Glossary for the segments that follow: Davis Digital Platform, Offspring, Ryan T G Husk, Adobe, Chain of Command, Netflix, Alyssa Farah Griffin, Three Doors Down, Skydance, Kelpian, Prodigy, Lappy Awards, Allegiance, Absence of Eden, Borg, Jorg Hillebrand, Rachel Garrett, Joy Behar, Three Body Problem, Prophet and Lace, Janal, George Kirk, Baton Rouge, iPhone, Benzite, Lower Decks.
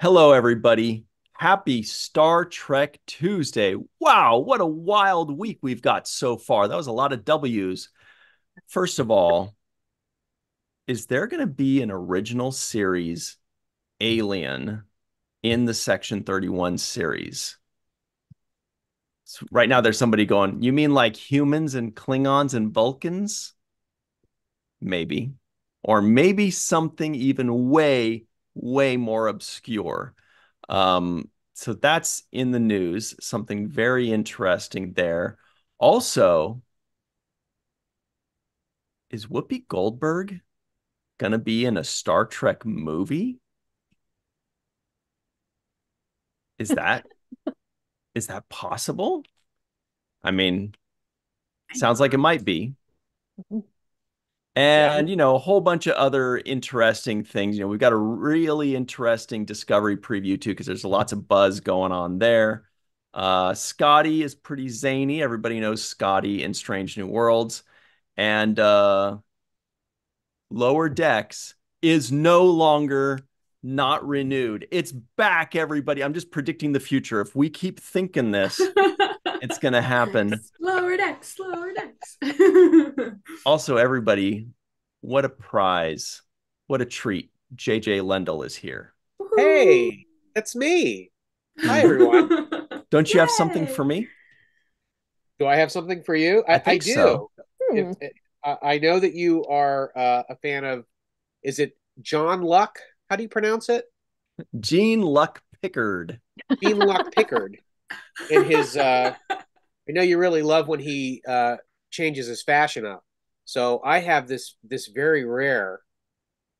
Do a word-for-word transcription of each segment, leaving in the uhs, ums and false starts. Hello, everybody. Happy Star Trek Tuesday. Wow, what a wild week we've got so far. That was a lot of W's. First of all, is there going to be an original series Alien in the Section thirty-one series? So right now, there's somebody going, you mean like humans and Klingons and Vulcans? Maybe. Or maybe something even way way more obscure. Um, so that's in the news, something very interesting there. Also, is Whoopi Goldberg going to be in a Star Trek movie? Is that, is that possible? I mean, sounds like it might be. And, you know, a whole bunch of other interesting things. You know, we've got a really interesting Discovery preview, too, because there's lots of buzz going on there. Uh, Scotty is pretty zany. Everybody knows Scotty in Strange New Worlds. And uh, Lower Decks is no longer not renewed. It's back, everybody. I'm just predicting the future. If we keep thinking this, it's going to happen. Lower Decks, Lower Decks. Also, everybody, what a prize. What a treat. J J. Lendl is here. Hey, that's me. Hi, everyone. Don't you Yay. have something for me? Do I have something for you? I, I, think I do. So. Hmm. If, if, I know that you are uh, a fan of, is it John Luck? How do you pronounce it? Gene Luck Pickard. Gene Luck Pickard. In his, uh, I know you really love when he uh, changes his fashion up. So I have this this very rare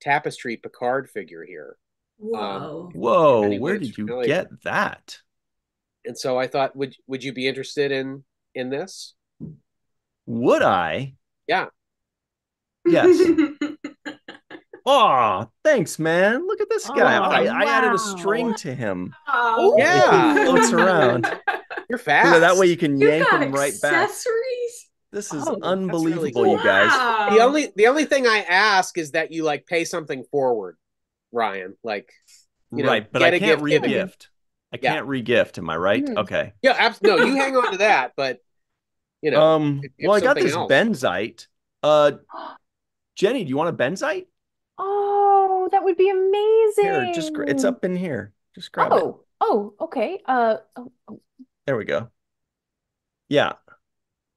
tapestry Picard figure here. Whoa! Um, Whoa! Where did you familiar. get that? And so I thought, would would you be interested in in this? Would I? Yeah. Yes. Oh, thanks, man. Look at this guy. Oh, I, wow. I added a string to him. Oh, yeah. He floats around. You're fast. You know, that way you can you yank him right accessories? back. Accessories? This is oh, unbelievable, really cool. you guys. Wow. The only the only thing I ask is that you like pay something forward, Ryan. Like, you know, right, but I can't re-gift. I can't yeah. re-gift, am I right? Mm. Okay. Yeah, absolutely. No, you hang on to that, but you know. Um, if, if well, I got this else. Benzite. Uh, Jenny, do you want a Benzite? Oh, that would be amazing. Here, just it's up in here. Just grab oh, it. Oh, okay. Uh, oh, oh. There we go. Yeah.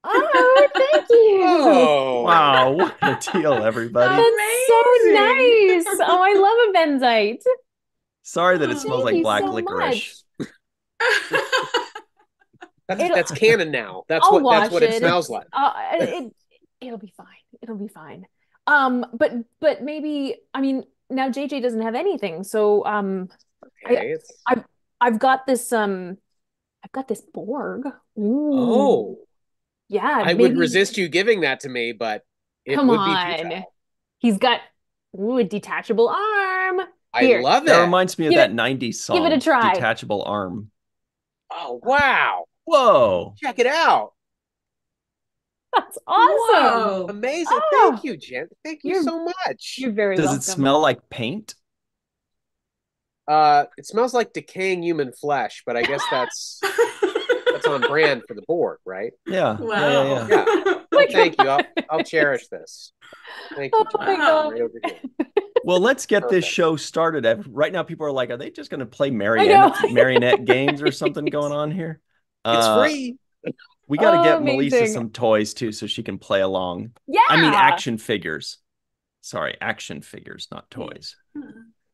Oh, thank you. Oh, wow. What a deal, everybody. That's amazing. So nice. Oh, I love a Benzite. Sorry that it smells thank like black so licorice. that's, that's canon now. That's I'll what that's what it, it smells like. Uh, it, it'll be fine. It'll be fine. Um, but, but maybe, I mean, now J J doesn't have anything. So, um, okay, I, I've, I've got this, um, I've got this Borg. Ooh. Oh yeah. I maybe. would resist you giving that to me, but it Come would on. be He's got ooh, a detachable arm. Here. I love it. That reminds me of give that it, nineties song. Give it a try. Detachable arm. Oh, wow. Whoa. Check it out. That's awesome. Whoa. Amazing. Oh. Thank you, Jen. Thank you you're, so much. You're very Does welcome. Does it smell like paint? Uh, it smells like decaying human flesh, but I guess that's that's on brand for the Borg, right? Yeah. Wow. Yeah, yeah, yeah. Yeah. Thank you. I'll, I'll cherish this. Thank you. Oh my God. Well, let's get Perfect. this show started. Right now, people are like, are they just going to play marionette, marionette games or something going on here? It's uh, free. We got to oh, get amazing. Melissa some toys, too, so she can play along. Yeah. I mean, action figures. Sorry, action figures, not toys.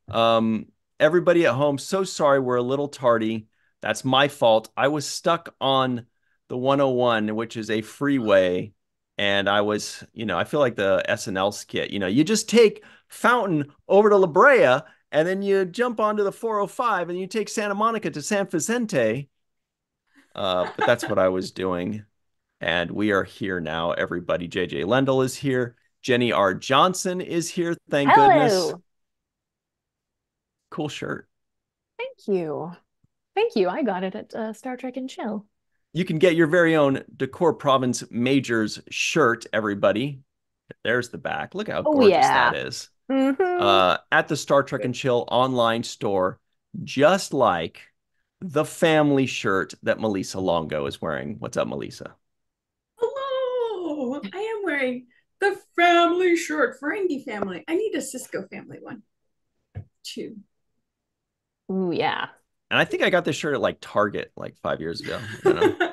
Um, everybody at home, so sorry we're a little tardy. That's my fault. I was stuck on the one oh one, which is a freeway. And I was, you know, I feel like the S N L skit. You know, you just take Fountain over to La Brea, and then you jump onto the four oh five, and you take Santa Monica to San Vicente. Uh, but that's what I was doing. And we are here now, everybody. J J. Lendl is here. Jenny R. Johnson is here. Thank Hello. goodness. Cool shirt. Thank you. Thank you. I got it at uh, Star Trek and Chill. You can get your very own Decor Province Majors shirt, everybody. There's the back. Look how oh, gorgeous yeah. that is. Mm-hmm. uh, at the Star Trek and Chill online store. just like the family shirt that Melissa Longo is wearing. What's up, Melissa? Hello! I am wearing the family shirt, Ferengi family. I need a Cisco family one. Two. Ooh, yeah. And I think I got this shirt at like Target like five years ago. You know?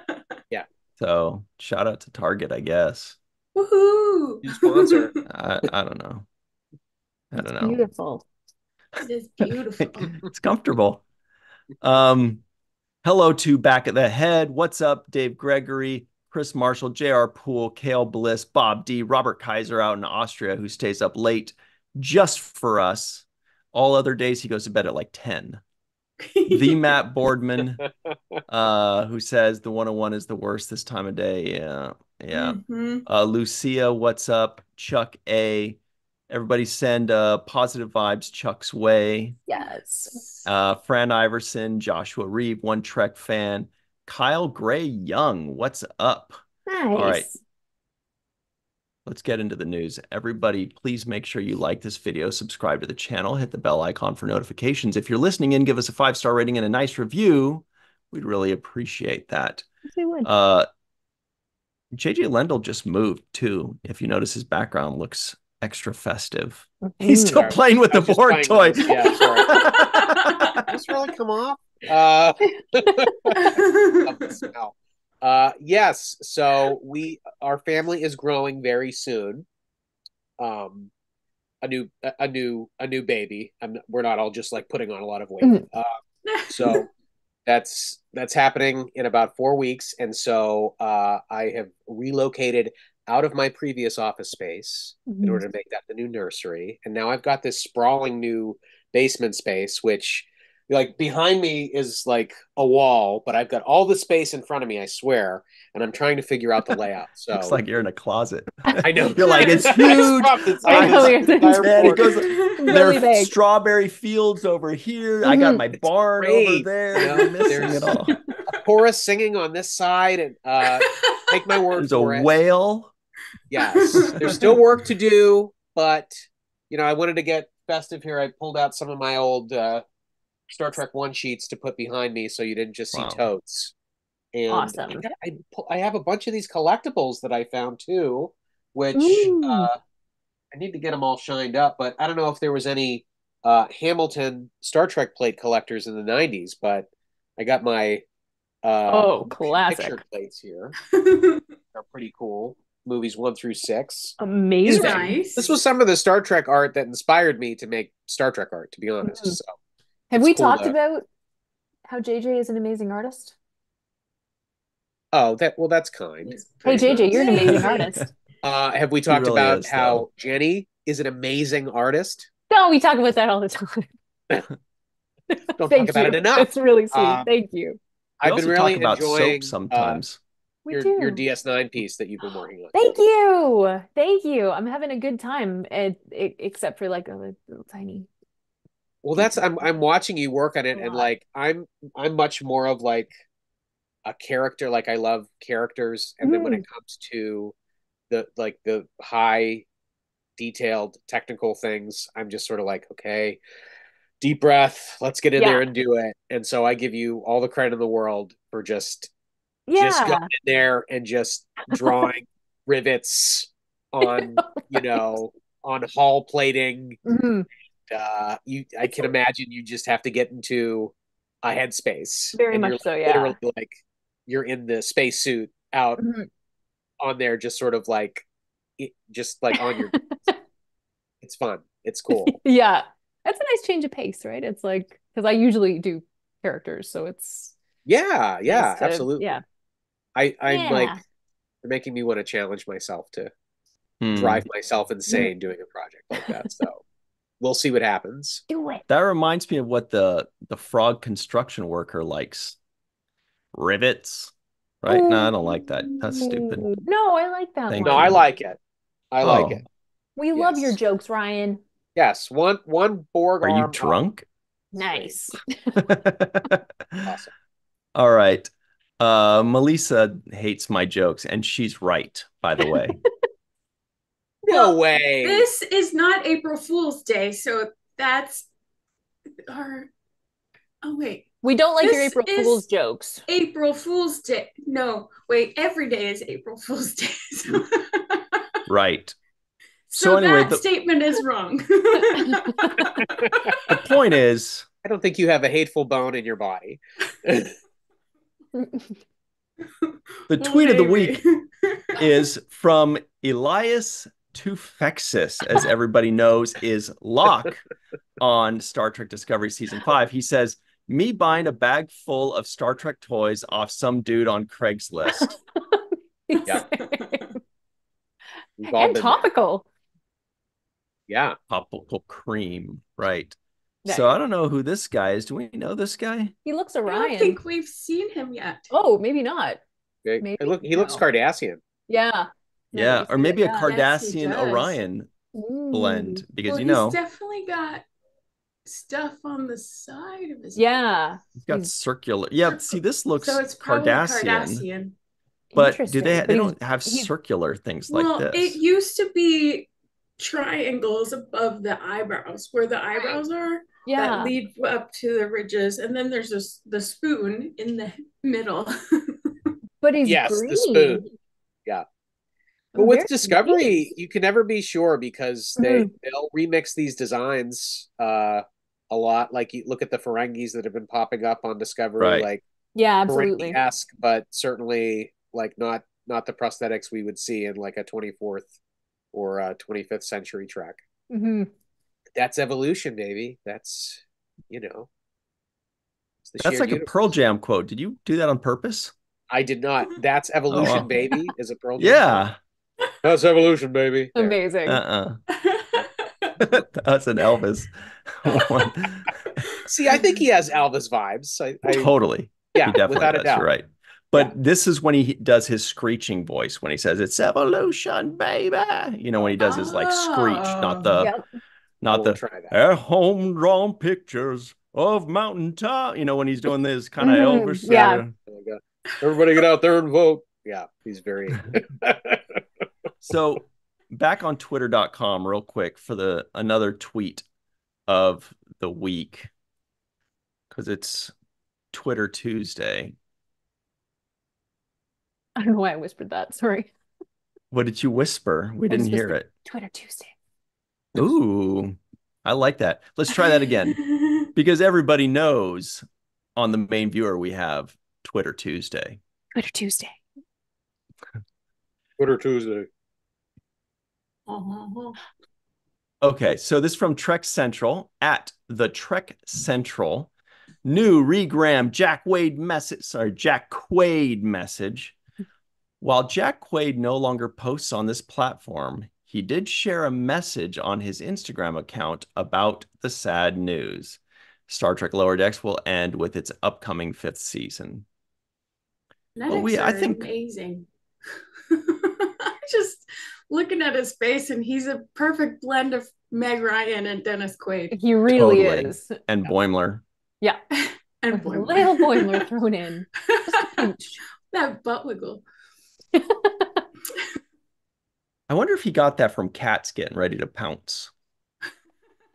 Yeah. So shout out to Target, I guess. Woohoo! You sponsor. I, I don't know. I don't it's know. Beautiful. It is beautiful. It's comfortable. Um, hello to Back of the Head. What's up, Dave Gregory, Chris Marshall, J R Poole, Kale Bliss, Bob D, Robert Kaiser out in Austria, who stays up late just for us. All other days he goes to bed at like ten. The Matt Boardman, uh, who says the one oh one is the worst this time of day. Yeah. Yeah. Mm-hmm. Uh, Lucia, what's up? Chuck A. Everybody send uh, positive vibes Chuck's way. Yes. Uh, Fran Iverson, Joshua Reeve, One Trek fan. Kyle Gray Young, what's up? Nice. All right. Let's get into the news. Everybody, please make sure you like this video, subscribe to the channel, hit the bell icon for notifications. If you're listening in, give us a five-star rating and a nice review. We'd really appreciate that. Yes, we would. Uh, J J Lendl just moved, too. If you notice, his background looks extra festive. He's still Sorry. playing with the Borg toy. With, yeah, sorry. This really come off. Uh, uh, yes. So we, our family is growing very soon. Um, a new, a new, a new baby. I'm, we're not all just like putting on a lot of weight. Mm. Uh, so that's that's happening in about four weeks, and so uh, I have relocated out of my previous office space mm-hmm. in order to make that the new nursery. And now I've got this sprawling new basement space, which like behind me is like a wall, but I've got all the space in front of me, I swear. And I'm trying to figure out the layout. So it's like you're in a closet. I know. You're like, it's huge. It's I know it's it goes, there really are big. Strawberry fields over here. Mm-hmm. I got my it's barn great. over there. You know, I'm missing There's it all. A chorus singing on this side. And uh, take my word There's for it. There's a whale. Yes, there's still work to do, but you know, I wanted to get festive here. I pulled out some of my old uh, Star Trek one sheets to put behind me, so you didn't just see wow. totes. And awesome. I, got, I, I have a bunch of these collectibles that I found too, which uh, I need to get them all shined up. But I don't know if there was any uh, Hamilton Star Trek plate collectors in the nineties, but I got my uh, oh classic picture plates here. They're pretty cool. Movies one through six. Amazing. Nice. This was some of the Star Trek art that inspired me to make Star Trek art, to be honest. Mm-hmm. So have we cool talked to... about how J J is an amazing artist? Oh, that well, that's kind. Hey, J J, nice. You're an amazing artist. Uh, have we talked really about is, how though. Jenny is an amazing artist? No, we talk about that all the time. Don't Thank talk about you. It enough. That's really sweet. Uh, Thank you. I've we been really talk enjoying about soap sometimes. Uh, Your, your D S nine piece that you've been working on. Thank you. Thank you. I'm having a good time, it, it, except for like a little, little tiny. Well, that's I'm I'm watching you work on it, and like I'm I'm much more of like a character. Like I love characters, and mm. then when it comes to the like the high detailed technical things, I'm just sort of like, okay, deep breath. Let's get in yeah. there and do it. And so I give you all the credit in the world for just. Yeah. Just going in there and just drawing rivets on, you know, on hull plating. Mm-hmm. And, uh, you, I can imagine you just have to get into a headspace. Very much so, yeah. Literally, like you're in the spacesuit out mm-hmm. on there, just sort of like, just like on your. It's fun. It's cool. Yeah, that's a nice change of pace, right? It's like because I usually do characters, so it's. Yeah, yeah, nice to, absolutely. Yeah. I, I'm yeah. like, they're making me want to challenge myself to mm. drive myself insane mm. doing a project like that. So we'll see what happens. Do it. That reminds me of what the, the frog construction worker likes. Rivets, right? Mm. No, I don't like that. That's stupid. No, I like that Thank one. No, I like it. I oh. like it. We yes. love your jokes, Ryan. Yes, one one Borg Are arm you drunk? Arm. Nice. Awesome. All right. Uh, Melissa hates my jokes, and she's right, by the way. No well, way. This is not April Fool's Day, so that's our Oh, wait. We don't like this your April Fool's jokes. April Fool's Day. No, wait. Every day is April Fool's Day. Right. So, so anyway, that the... statement is wrong. The point is, I don't think you have a hateful bone in your body. The tweet of the week is from Elias Tufexis, as everybody knows, is Locke on Star Trek Discovery Season five. He says, me buying a bag full of Star Trek toys off some dude on Craigslist. Yeah. And topical. There. Yeah. Topical cream. Right. That. So I don't know who this guy is. Do we know this guy? He looks Orion. I don't think we've seen him yet. Oh, maybe not. Okay. Maybe look, he no. looks Cardassian. Yeah. Yeah. No, or maybe a yeah, Cardassian yes, Orion mm. blend. Because, well, you know. He's definitely got stuff on the side of his yeah head. He's got circular yeah circular. See, this looks so it's Cardassian, Cardassian. But do they but they don't have circular things like well, this it used to be triangles above the eyebrows where the eyebrows are yeah that lead up to the ridges, and then there's this the spoon in the middle. But he's yes green. The spoon yeah but with Discovery you can never be sure because they mm-hmm. they'll remix these designs uh a lot. Like, you look at the Ferengis that have been popping up on Discovery, right. like yeah, absolutely, Ferengi-esque, but certainly like not not the prosthetics we would see in like a twenty-fourth or a twenty-fifth century Trek. Mm-hmm. That's evolution, baby. That's you know, that's like universe. A Pearl Jam quote. Did you do that on purpose? I did not. That's evolution, oh, wow. baby. Is a Pearl Jam yeah. quote. That's evolution, baby. There. Amazing. Uh uh-uh. uh. That's an Elvis. See, I think he has Elvis vibes. I, I, totally. Yeah, he definitely without does, a doubt. You're right. But yeah. this is when he does his screeching voice, when he says, it's evolution, baby. You know, when he does his like screech, not the, yep. not we'll the home drawn pictures of mountain top. You know, when he's doing this kind of mm-hmm. Elvis. Yeah. There everybody get out there and vote. Yeah, he's very. So. Back on twitter dot com real quick for the another tweet of the week, because it's Twitter Tuesday. I don't know why I whispered that. Sorry. What did you whisper? We I didn't hear it. Twitter Tuesday. Ooh, I like that. Let's try that again. Because everybody knows on the main viewer we have Twitter Tuesday. Twitter Tuesday. Twitter Tuesday. Okay, so this is from Trek Central at the Trek Central new regram Jack Quaid message. Sorry, Jack Quaid message. While Jack Quaid no longer posts on this platform, he did share a message on his Instagram account about the sad news. Star Trek Lower Decks will end with its upcoming fifth season. Well, we, I think amazing. Just looking at his face, and he's a perfect blend of Meg Ryan and Dennis Quaid. He really totally. Is. And Boimler. Yeah. And Boimler. Little Boimler thrown in. That butt wiggle. I wonder if he got that from cats getting ready to pounce.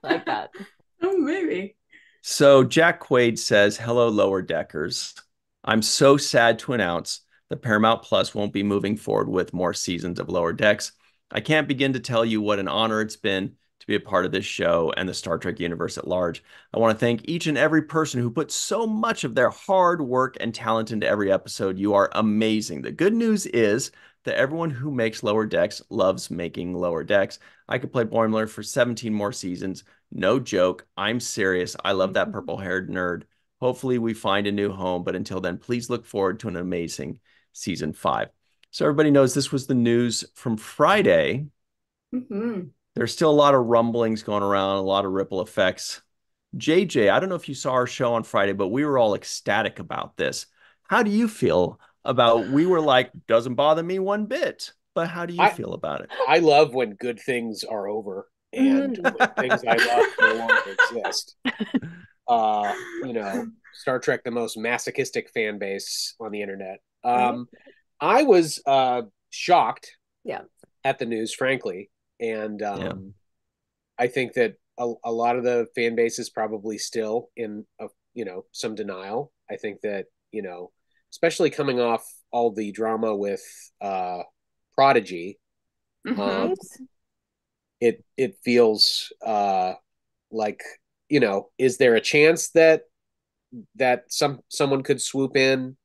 Like that. Oh, maybe. So Jack Quaid says, hello, Lower Deckers. I'm so sad to announce the Paramount Plus won't be moving forward with more seasons of Lower Decks. I can't begin to tell you what an honor it's been to be a part of this show and the Star Trek universe at large. I want to thank each and every person who put so much of their hard work and talent into every episode. You are amazing. The good news is that everyone who makes Lower Decks loves making Lower Decks. I could play Boimler for seventeen more seasons. No joke. I'm serious. I love that purple-haired nerd. Hopefully we find a new home, but until then, please look forward to an amazing season five. So everybody knows this was the news from Friday. Mm-hmm. There's still a lot of rumblings going around, a lot of ripple effects. J J, I don't know if you saw our show on Friday, but we were all ecstatic about this. How do you feel about, we were like, doesn't bother me one bit, but how do you I, feel about it? I love when good things are over and things I love no longer exist. Uh, you know, Star Trek, the most masochistic fan base on the internet. Um, I was uh shocked, yeah, at the news, frankly, and um, yeah. I think that a, a lot of the fan base is probably still in a you know, some denial. I think that, you know, especially coming off all the drama with uh, Prodigy, mm-hmm. um, it it feels uh, like, you know, is there a chance that that some someone could swoop in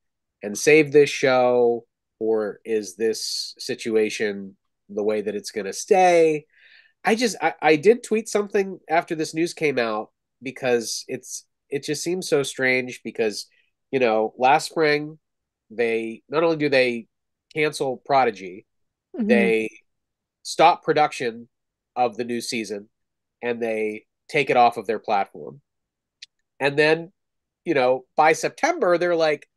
and save this show, or is this situation the way that it's going to stay? I just I, I did tweet something after this news came out, because it's it just seems so strange, because, you know, last spring they not only do they cancel Prodigy, mm-hmm. they stop production of the new season and they take it off of their platform. And then, you know, by September they're like,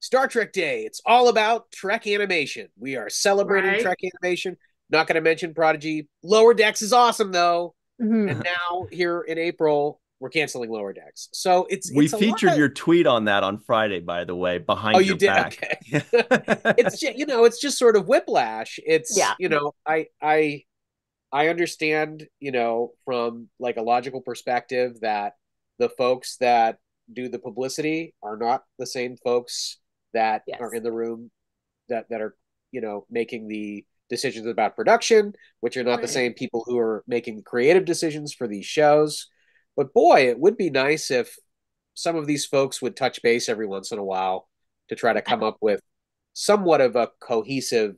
Star Trek Day, it's all about Trek animation. We are celebrating right. Trek animation. Not going to mention Prodigy. Lower Decks is awesome though. Mm-hmm. And now here in April, we're canceling Lower Decks. So it's, we it's featured of... your tweet on that on Friday, by the way, behind oh, your you did? Back. Okay. It's, you know, it's just sort of whiplash. It's, yeah. you know, I, I, I understand, you know, from like a logical perspective that the folks that do the publicity are not the same folks that yes. are in the room that, that are, you know, making the decisions about production, which are not right. the same people who are making creative decisions for these shows. But boy, it would be nice if some of these folks would touch base every once in a while to try to come up with somewhat of a cohesive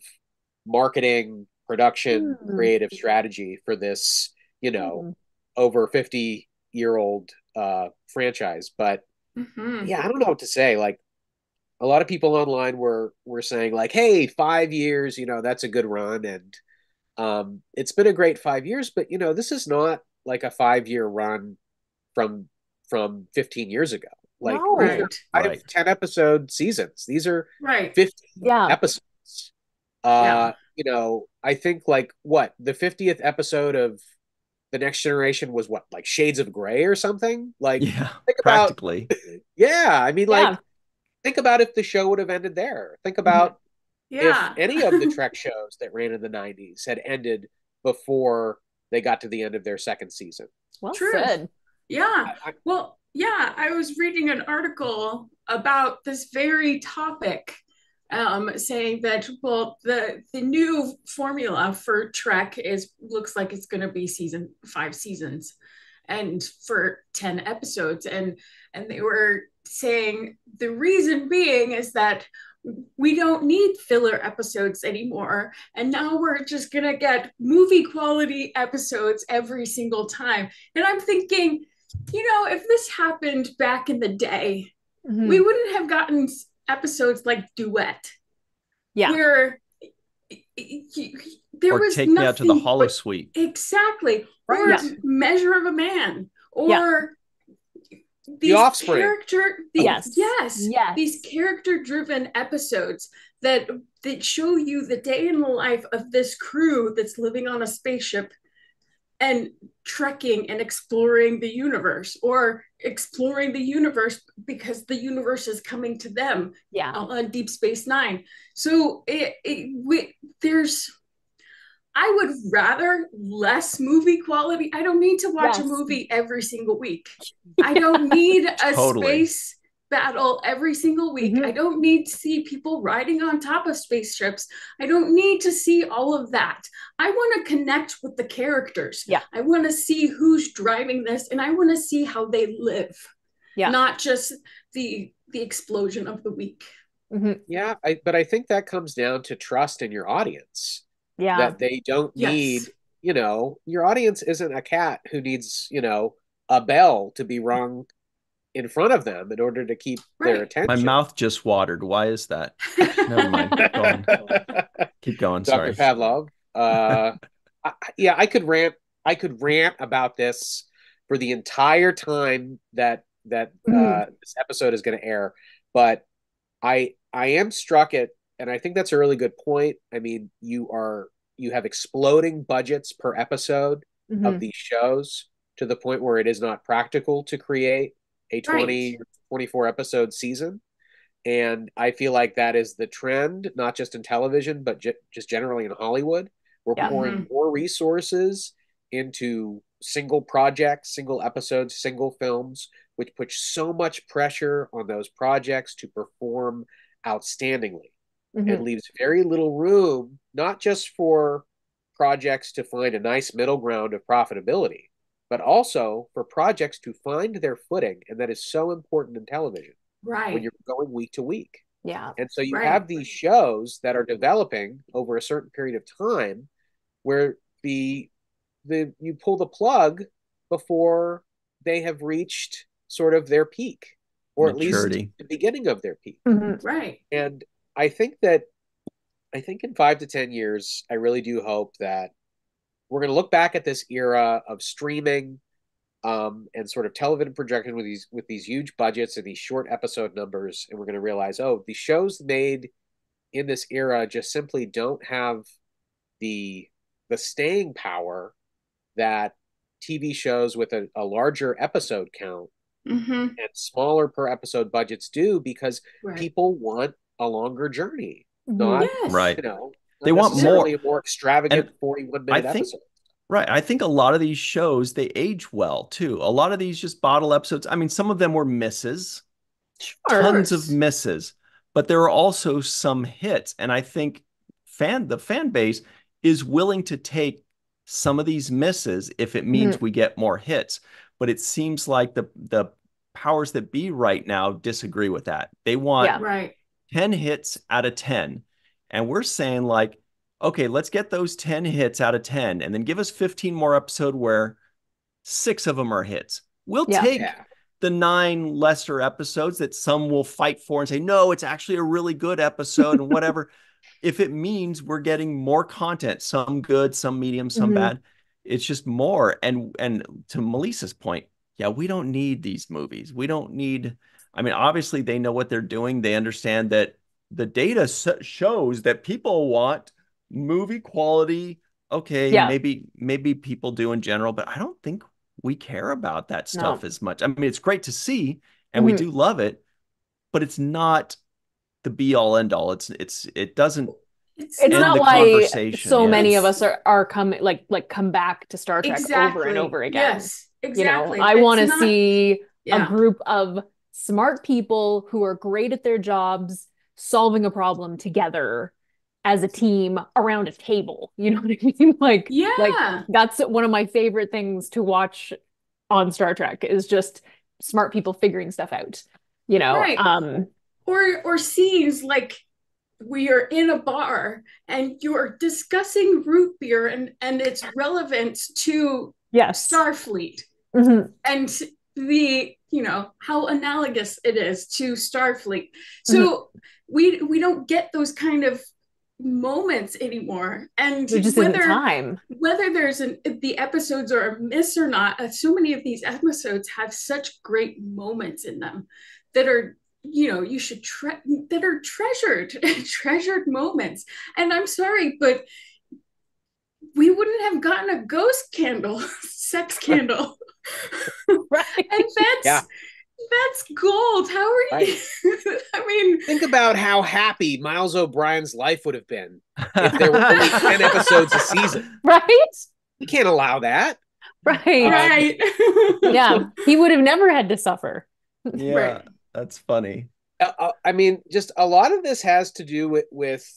marketing, production, mm. creative strategy for this, you know, mm. over fifty year old uh, franchise. But mm-hmm. yeah, I don't know what to say. Like, a lot of people online were were saying like, hey, five years, you know, that's a good run. And um, it's been a great five years, but, you know, this is not like a five year run from from fifteen years ago. Like, no. right. I have ten episode seasons. These are right. fifty yeah. episodes. Uh, yeah. You know, I think like what the fiftieth episode of The Next Generation was what, like Shades of Grey or something? Like, yeah, think about, practically. yeah. I mean, yeah. like, think about if the show would have ended there. Think about yeah. if any of the Trek shows that ran in the nineties had ended before they got to the end of their second season. Well True. Said. Yeah. I, I, well, yeah, I was reading an article about this very topic, um, saying that, well, the the new formula for Trek is looks like it's going to be season five seasons and for ten episodes. And, and they were saying the reason being is that we don't need filler episodes anymore. And now we're just going to get movie quality episodes every single time. And I'm thinking, you know, if this happened back in the day, mm-hmm. we wouldn't have gotten episodes like Duet. Yeah. Where there or was Take Me Out to the Hollow but, Suite. Exactly. Or yeah. Measure of a Man. Or... Yeah. These the Offspring. Character, these, yes. yes, yes, these character-driven episodes that that show you the day in the life of this crew that's living on a spaceship and trekking and exploring the universe, or exploring the universe because the universe is coming to them. Yeah, on Deep Space Nine. So it, it we, there's. I would rather less movie quality. I don't need to watch yes. a movie every single week. yeah. I don't need a totally. Space battle every single week. Mm-hmm. I don't need to see people riding on top of spaceships. I don't need to see all of that. I want to connect with the characters. Yeah. I want to see who's driving this, and I want to see how they live. Yeah. Not just the the explosion of the week. Mm-hmm. Yeah, I, but I think that comes down to trust in your audience. Yeah. That they don't need, yes. you know, your audience isn't a cat who needs, you know, a bell to be rung in front of them in order to keep right. their attention. My mouth just watered. Why is that? Never mind. Keep going. Keep going. Doctor Sorry. Pavlov. Uh, I, yeah, I could rant. I could rant about this for the entire time that that uh, mm. this episode is going to air. But I I am struck at. And I think that's a really good point. I mean, you are you have exploding budgets per episode mm-hmm. of these shows to the point where it is not practical to create a twenty right. twenty-four episode season. And I feel like that is the trend, not just in television, but ju- just generally in Hollywood. We're yeah. pouring mm-hmm. more resources into single projects, single episodes, single films, which puts so much pressure on those projects to perform outstandingly, mm-hmm. and leaves very little room, not just for projects to find a nice middle ground of profitability, but also for projects to find their footing. And that is so important in television, right? When you're going week to week. Yeah. And so you right. have these shows that are developing over a certain period of time where the the you pull the plug before they have reached sort of their peak, or maturity. At least the beginning of their peak. Mm-hmm. Right. And I think that I think in five to ten years, I really do hope that we're going to look back at this era of streaming um, and sort of television projection with these with these huge budgets and these short episode numbers, and we're going to realize, oh, the shows made in this era just simply don't have the the staying power that T V shows with a, a larger episode count mm-hmm. and smaller per episode budgets do, because right. people want a longer journey. Not, yes. right. you know, they want more, more extravagant forty-one minute I think, episodes. Right. I think a lot of these shows, they age well too. A lot of these just bottle episodes. I mean, some of them were misses, sure. tons of misses, but there are also some hits. And I think fan the fan base is willing to take some of these misses if it means mm. we get more hits. But it seems like the the powers that be right now disagree with that. They want yeah, right. ten hits out of ten. And we're saying like, okay, let's get those ten hits out of ten and then give us fifteen more episode where six of them are hits. We'll yeah. take yeah. the nine lesser episodes that some will fight for and say, no, it's actually a really good episode and whatever. If it means we're getting more content, some good, some medium, some mm-hmm. bad, it's just more. And, and to Melissa's point, yeah, we don't need these movies. We don't need, I mean, obviously they know what they're doing. They understand that the data shows that people want movie quality. Okay, yeah. maybe maybe people do in general, but I don't think we care about that stuff no. as much. I mean, it's great to see, and mm-hmm. we do love it, but it's not the be all end all. It's it's it doesn't. It's end not the why so yes. many of us are are coming like like come back to Star Trek exactly. over and over again. Yes, exactly. You know, I want to not... see yeah. a group of smart people who are great at their jobs solving a problem together as a team around a table. You know what I mean? Like, yeah. like that's one of my favorite things to watch on Star Trek is just smart people figuring stuff out, you know? Right. Um, or, or scenes like we are in a bar and you're discussing root beer and, and its relevance to yes. Starfleet mm-hmm. and the, you know, how analogous it is to Starfleet. So mm-hmm. we we don't get those kind of moments anymore. And just whether, time. whether there's an, the episodes are a miss or not, so many of these episodes have such great moments in them that are, you know, you should, tre- that are treasured, treasured moments. And I'm sorry, but we wouldn't have gotten a ghost candle, sex candle. Right. And that's yeah. that's gold. How are you? Right. I mean, think about how happy Miles O'Brien's life would have been if there were only ten episodes a season. Right? You can't allow that. Right. Um, right. Yeah. He would have never had to suffer. Yeah. Right. That's funny. Uh, I mean, just a lot of this has to do with, with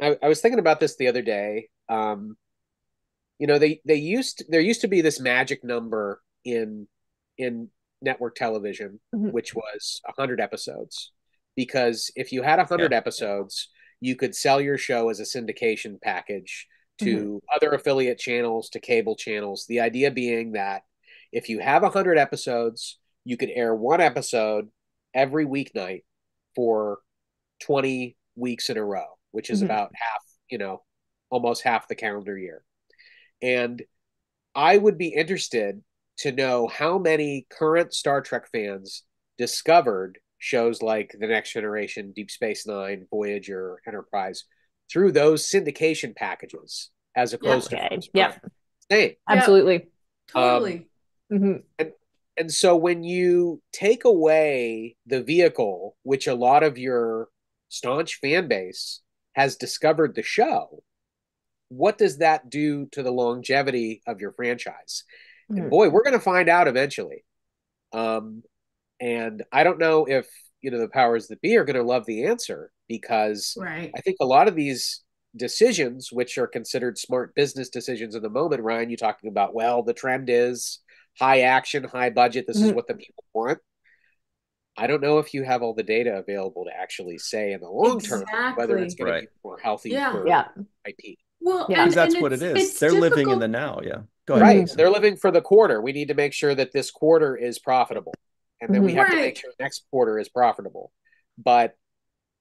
I, I was thinking about this the other day. Um, you know, they they used to, there used to be this magic number in in network television, mm-hmm. which was one hundred episodes, because if you had one hundred yeah. episodes, you could sell your show as a syndication package to mm-hmm. other affiliate channels, to cable channels. The idea being that if you have one hundred episodes, you could air one episode every weeknight for twenty weeks in a row, which is mm-hmm. about half, you know, almost half the calendar year. And I would be interested to know how many current Star Trek fans discovered shows like The Next Generation, Deep Space Nine, Voyager, Enterprise through those syndication packages as opposed yeah, to okay. yeah, same. Absolutely, um, totally. Mm-hmm. And and so when you take away the vehicle, which a lot of your staunch fan base has discovered the show, what does that do to the longevity of your franchise? Mm-hmm. And boy, we're going to find out eventually. Um, And I don't know if, you know, the powers that be are going to love the answer, because right. I think a lot of these decisions, which are considered smart business decisions in the moment, Ryan, you're talking about, well, the trend is high action, high budget. This mm-hmm. is what the people want. I don't know if you have all the data available to actually say in the long exactly. term whether it's going right. to be more healthy yeah. for yeah. I P. Well, yeah. and, that's and what it is. They're difficult. living in the now. Yeah. Go ahead. Right. So they're living for the quarter. We need to make sure that this quarter is profitable. And then we have right. to make sure next quarter is profitable. But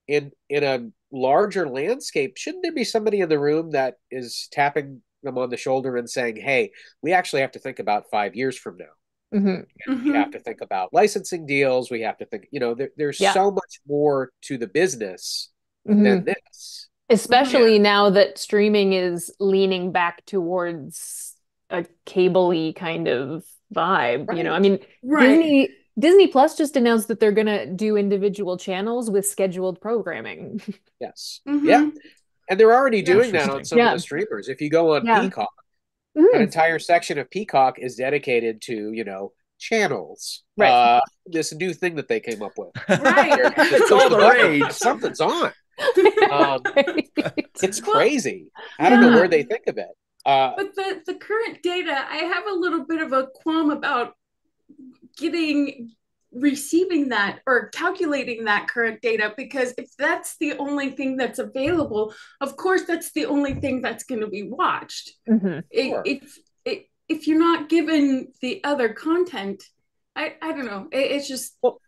in in a larger landscape, shouldn't there be somebody in the room that is tapping them on the shoulder and saying, hey, we actually have to think about five years from now. Mm-hmm. Mm-hmm. We have to think about licensing deals. We have to think, you know, there, there's yeah. so much more to the business mm-hmm. than this. Especially yeah. now that streaming is leaning back towards a cable-y kind of vibe. Right. You know, I mean, right. Disney... Disney Plus just announced that they're going to do individual channels with scheduled programming. Yes. Mm-hmm. Yeah. And they're already doing that on some yeah. of the streamers. If you go on yeah. Peacock, mm-hmm. an entire section of Peacock is dedicated to, you know, channels. Right. Uh, this new thing that they came up with. Right. It's all the rage. Something's on. Um, right. It's crazy. Well, I don't yeah. know where they think of it. Uh, but the, the current data, I have a little bit of a qualm about getting receiving that or calculating that current data, because if that's the only thing that's available, of course that's the only thing that's going to be watched. Mm-hmm. it, sure. if it, if you're not given the other content, I, I don't know, it, it's just well,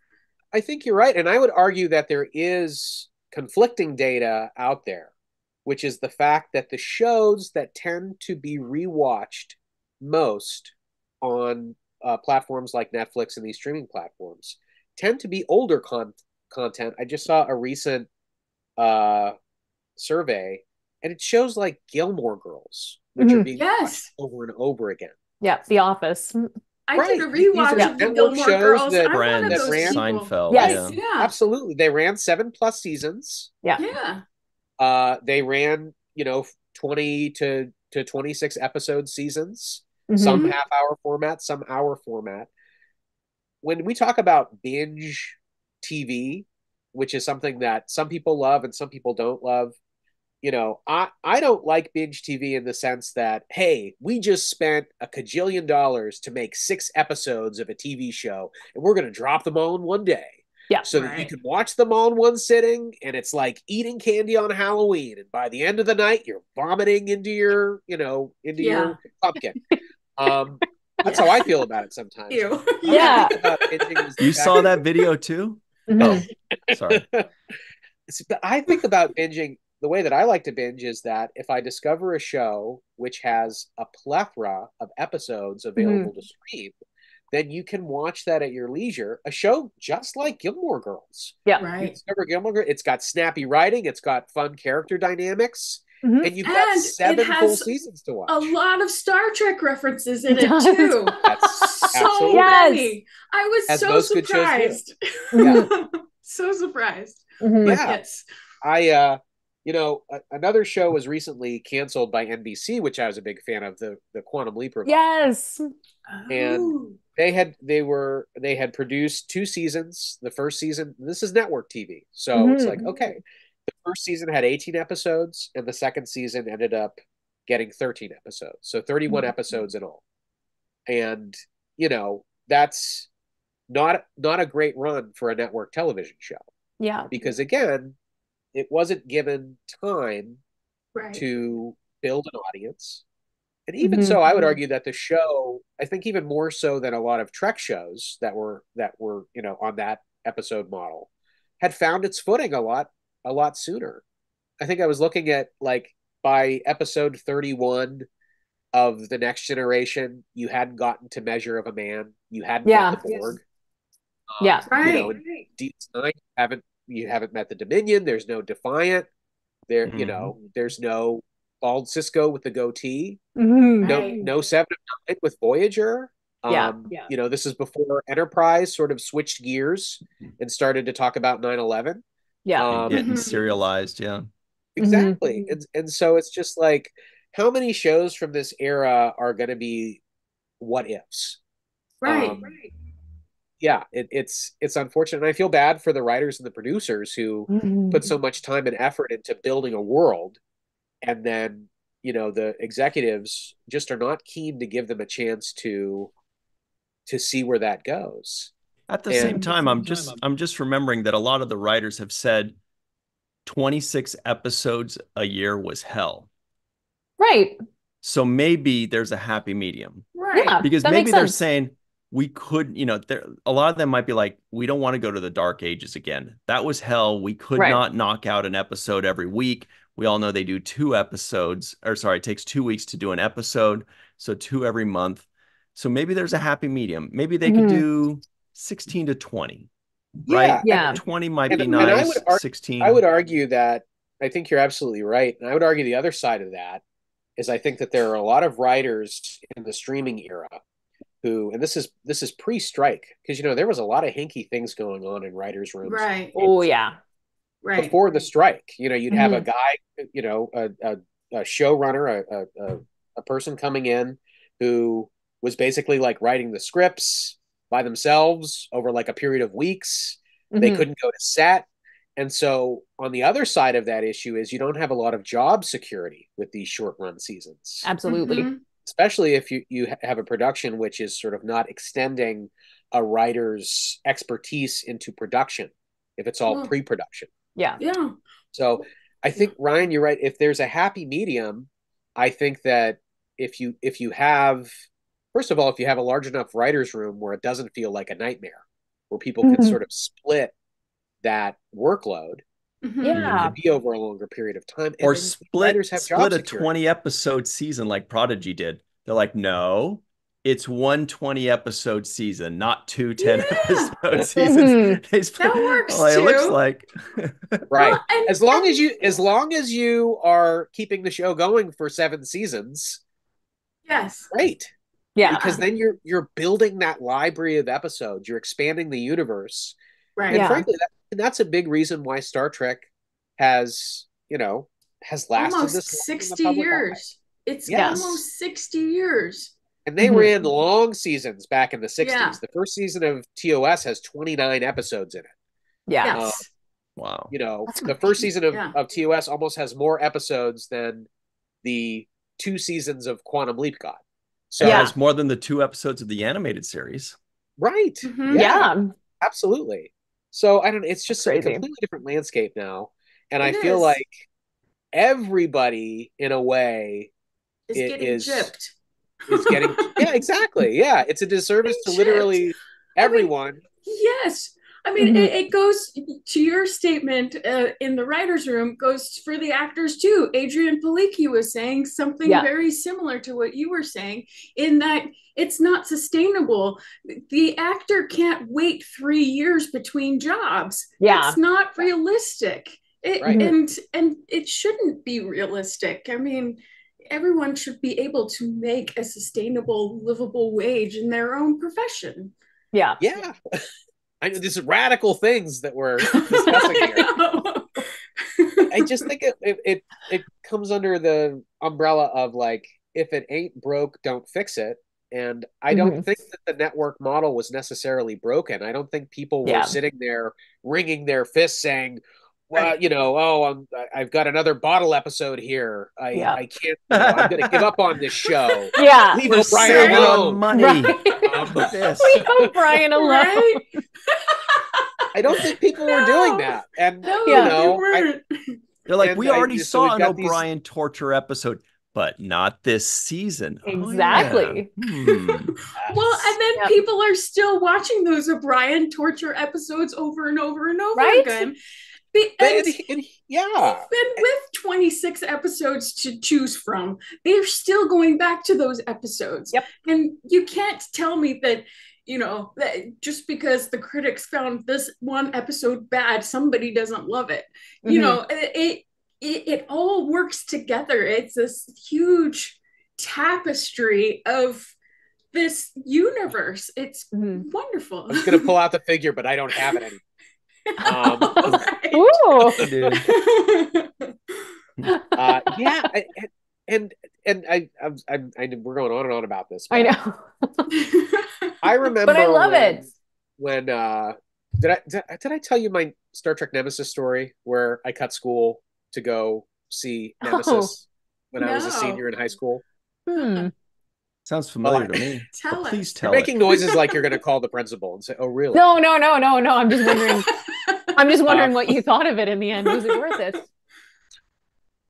I think you're right, and I would argue that there is conflicting data out there, which is the fact that the shows that tend to be rewatched most on Uh, platforms like Netflix and these streaming platforms tend to be older con- content. I just saw a recent uh, survey, and it shows like Gilmore Girls, which mm-hmm. are being yes. watched over and over again. Yeah, The Office. I right. did a rewatch yeah. of the Gilmore Girls. That, Friends, that ran, Seinfeld. Yes. Yeah. yeah, absolutely. They ran seven plus seasons. Yeah, yeah. Uh, they ran, you know, twenty to to twenty six episode seasons. Mm-hmm. Some half-hour format, some hour format. When we talk about binge T V, which is something that some people love and some people don't love, you know, I, I don't like binge T V in the sense that, hey, we just spent a cajillion dollars to make six episodes of a T V show, and we're going to drop them all in one day. Yeah, so right. that you can watch them all in one sitting, and it's like eating candy on Halloween, and by the end of the night, you're vomiting into your, you know, into yeah. your pumpkin. Um, that's yeah. how I feel about it sometimes. Ew. Yeah. You saw that video too? Mm-hmm. Oh, sorry. I think about binging, the way that I like to binge is that if I discover a show which has a plethora of episodes available mm. to stream, then you can watch that at your leisure. A show just like Gilmore Girls. Yeah. Right. You discover Gilmore Girls. It's got snappy writing. It's got fun character dynamics. Mm-hmm. And you've and got seven full seasons to watch. A lot of Star Trek references in it, it too. That's so many. I was so surprised. Yeah. so surprised. Mm-hmm. Yeah. Yes. I, uh, you know, a- another show was recently canceled by N B C, which I was a big fan of, the the Quantum Leap. Yes. And oh. they had they were they had produced two seasons. The first season, this is network T V, so mm-hmm. it's like okay. The first season had eighteen episodes, and the second season ended up getting thirteen episodes. So thirty-one mm-hmm. episodes in all. And, you know, that's not not a great run for a network television show. Yeah. Because, again, it wasn't given time right. to build an audience. And even mm-hmm. so, I would argue that the show, I think even more so than a lot of Trek shows that were, that were you know, on that episode model, had found its footing a lot. a lot sooner. I think I was looking at, like, by episode thirty-one of The Next Generation, you hadn't gotten to Measure of a Man. You hadn't yeah. met the Borg. Yes. Um, yeah. Right. You know, in D nine, you haven't, you haven't met the Dominion. There's no Defiant. There, mm-hmm. you know, there's no bald Cisco with the goatee. Mm-hmm. No, right. no Seven of Nine with Voyager. Um, yeah. yeah. You know, this is before Enterprise sort of switched gears and started to talk about nine eleven. Yeah, um, getting mm-hmm. serialized. Yeah, exactly. Mm-hmm. And and so it's just like, how many shows from this era are going to be what ifs? Right, um, right. yeah, it, it's it's unfortunate. And I feel bad for the writers and the producers who mm-hmm. put so much time and effort into building a world. And then, you know, the executives just are not keen to give them a chance to to see where that goes. At the and same time, I'm just time, I'm... I'm just remembering that a lot of the writers have said twenty-six episodes a year was hell. Right. So maybe there's a happy medium. Right. Yeah, because maybe they're saying we could, you know, there a lot of them might be like, we don't want to go to the dark ages again. That was hell. We could right. not knock out an episode every week. We all know they do two episodes, or sorry, it takes two weeks to do an episode. So two every month. So maybe there's a happy medium. Maybe they mm-hmm. could do sixteen to twenty. Yeah, right? Yeah. twenty might and, be nice. I would argue, sixteen. I would argue that I think you're absolutely right. And I would argue the other side of that is I think that there are a lot of writers in the streaming era who, and this is this is pre-strike, because, you know, there was a lot of hinky things going on in writers' rooms. Right. Oh, yeah. Right. Before the strike, you know, you'd have mm-hmm. a guy, you know, a, a, a showrunner, a, a, a person coming in who was basically like writing the scripts by themselves over like a period of weeks. Mm-hmm. They couldn't go to set. And so on the other side of that issue is you don't have a lot of job security with these short run seasons. Absolutely. Mm-hmm. Especially if you, you have a production which is sort of not extending a writer's expertise into production, if it's all oh. pre-production. Yeah. Yeah. So I think, Ryan, you're right. If there's a happy medium, I think that if you if you have, first of all, if you have a large enough writer's room where it doesn't feel like a nightmare, where people mm-hmm. can sort of split that workload mm-hmm. yeah. to be over a longer period of time. And or split, have split a twenty-episode season like Prodigy did. They're like, no, it's one twenty-episode season, not two ten-episode yeah. seasons. They split, that works, well, it looks like. Right. Well, and, as long and, as you as long as you are keeping the show going for seven seasons, yes, great. Yeah. Because then you're you're building that library of episodes. You're expanding the universe. Right. And yeah. frankly, that, and that's a big reason why Star Trek has, you know, has lasted almost this sixty years. It's yes. almost sixty years. And they mm-hmm. ran long seasons back in the sixties. Yeah. The first season of T O S has twenty-nine episodes in it. Yeah. Um, wow. You know, that's the amazing. First season of, yeah. of T O S almost has more episodes than the two seasons of Quantum Leap got. So yeah. it's more than the two episodes of the animated series. Right. Mm-hmm. Yeah. yeah. Absolutely. So I don't it's just Crazy. A completely different landscape now. And it I is. Feel like everybody in a way is it getting is, gypped. Is getting yeah, exactly. Yeah. It's a disservice it's to gypped. Literally everyone. I mean, yes. I mean mm-hmm. it, it goes to your statement uh, in the writer's room, goes for the actors too. Adrian Palicki was saying something yeah. very similar to what you were saying, in that it's not sustainable. The actor can't wait three years between jobs. Yeah. It's not realistic. It, right. And and it shouldn't be realistic. I mean, everyone should be able to make a sustainable, livable wage in their own profession. Yeah. Yeah. I know these radical things that we're discussing here. I, I just think it, it it it comes under the umbrella of like, if it ain't broke, don't fix it. And I don't mm-hmm. think that the network model was necessarily broken. I don't think people were yeah. sitting there wringing their fists saying, well, you know, oh, I'm, I've got another bottle episode here. I, yeah. I can't, you know, I'm going to give up on this show. Yeah. Leave O'Brien alone. Money. Right. Um, Leave O'Brien alone. Right? I don't think people no. were doing that. And, no, you know, I, they're like, we already just, saw so an O'Brien these... torture episode. But not this season. Exactly. Oh, yeah. hmm. Well, and then yep. people are still watching those O'Brien torture episodes over and over and over right? again. Be- and, and, and, yeah. Even with twenty-six episodes to choose from, they're still going back to those episodes. Yep. And you can't tell me that, you know, that just because the critics found this one episode bad, somebody doesn't love it. Mm-hmm. You know, it, it It, it all works together. It's this huge tapestry of this universe. It's mm-hmm. wonderful. I was going to pull out the figure, but I don't have it anymore. Um, right. Ooh. uh, yeah, I, and and I, I, I, I we're going on and on about this. I know. I remember. But I love when, it. when uh, did I did, did I tell you my Star Trek Nemesis story where I cut school to go see Nemesis oh, when no. I was a senior in high school? Hmm. Sounds familiar oh, to me. Tell please tell. You're making noises like you're going to call the principal and say, "Oh, really?" No, no, no, no, no. I'm just wondering. I'm just wondering uh, what you thought of it in the end. Was it worth it?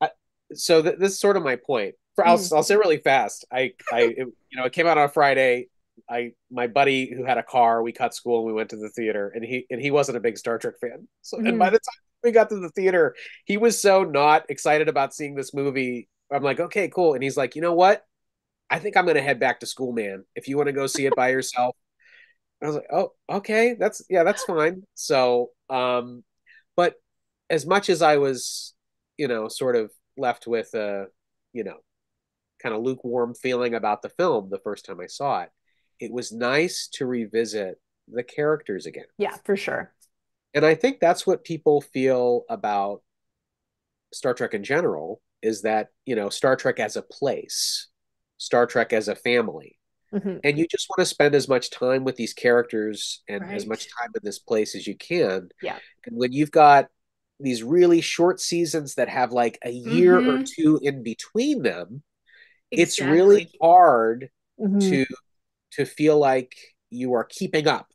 I, so th this is sort of my point. For, I'll mm. I'll say really fast. I I it, you know it came out on a Friday. I my buddy who had a car, we cut school and we went to the theater, and he and he wasn't a big Star Trek fan. So mm. and by the time we got to the theater, he was so not excited about seeing this movie. I'm like, okay, cool, and he's like, you know what? I think I'm going to head back to school, man. If you want to go see it by yourself. I was like, oh, okay. That's yeah, that's fine. So, um, but as much as I was, you know, sort of left with a, you know, kind of lukewarm feeling about the film the first time I saw it, it was nice to revisit the characters again. Yeah, for sure. And I think that's what people feel about Star Trek in general is that, you know, Star Trek as a place, Star Trek as a family. Mm-hmm. And you just want to spend as much time with these characters and right. as much time in this place as you can. Yeah. And when you've got these really short seasons that have like a year mm-hmm. or two in between them, exactly. it's really hard mm-hmm. to to feel like you are keeping up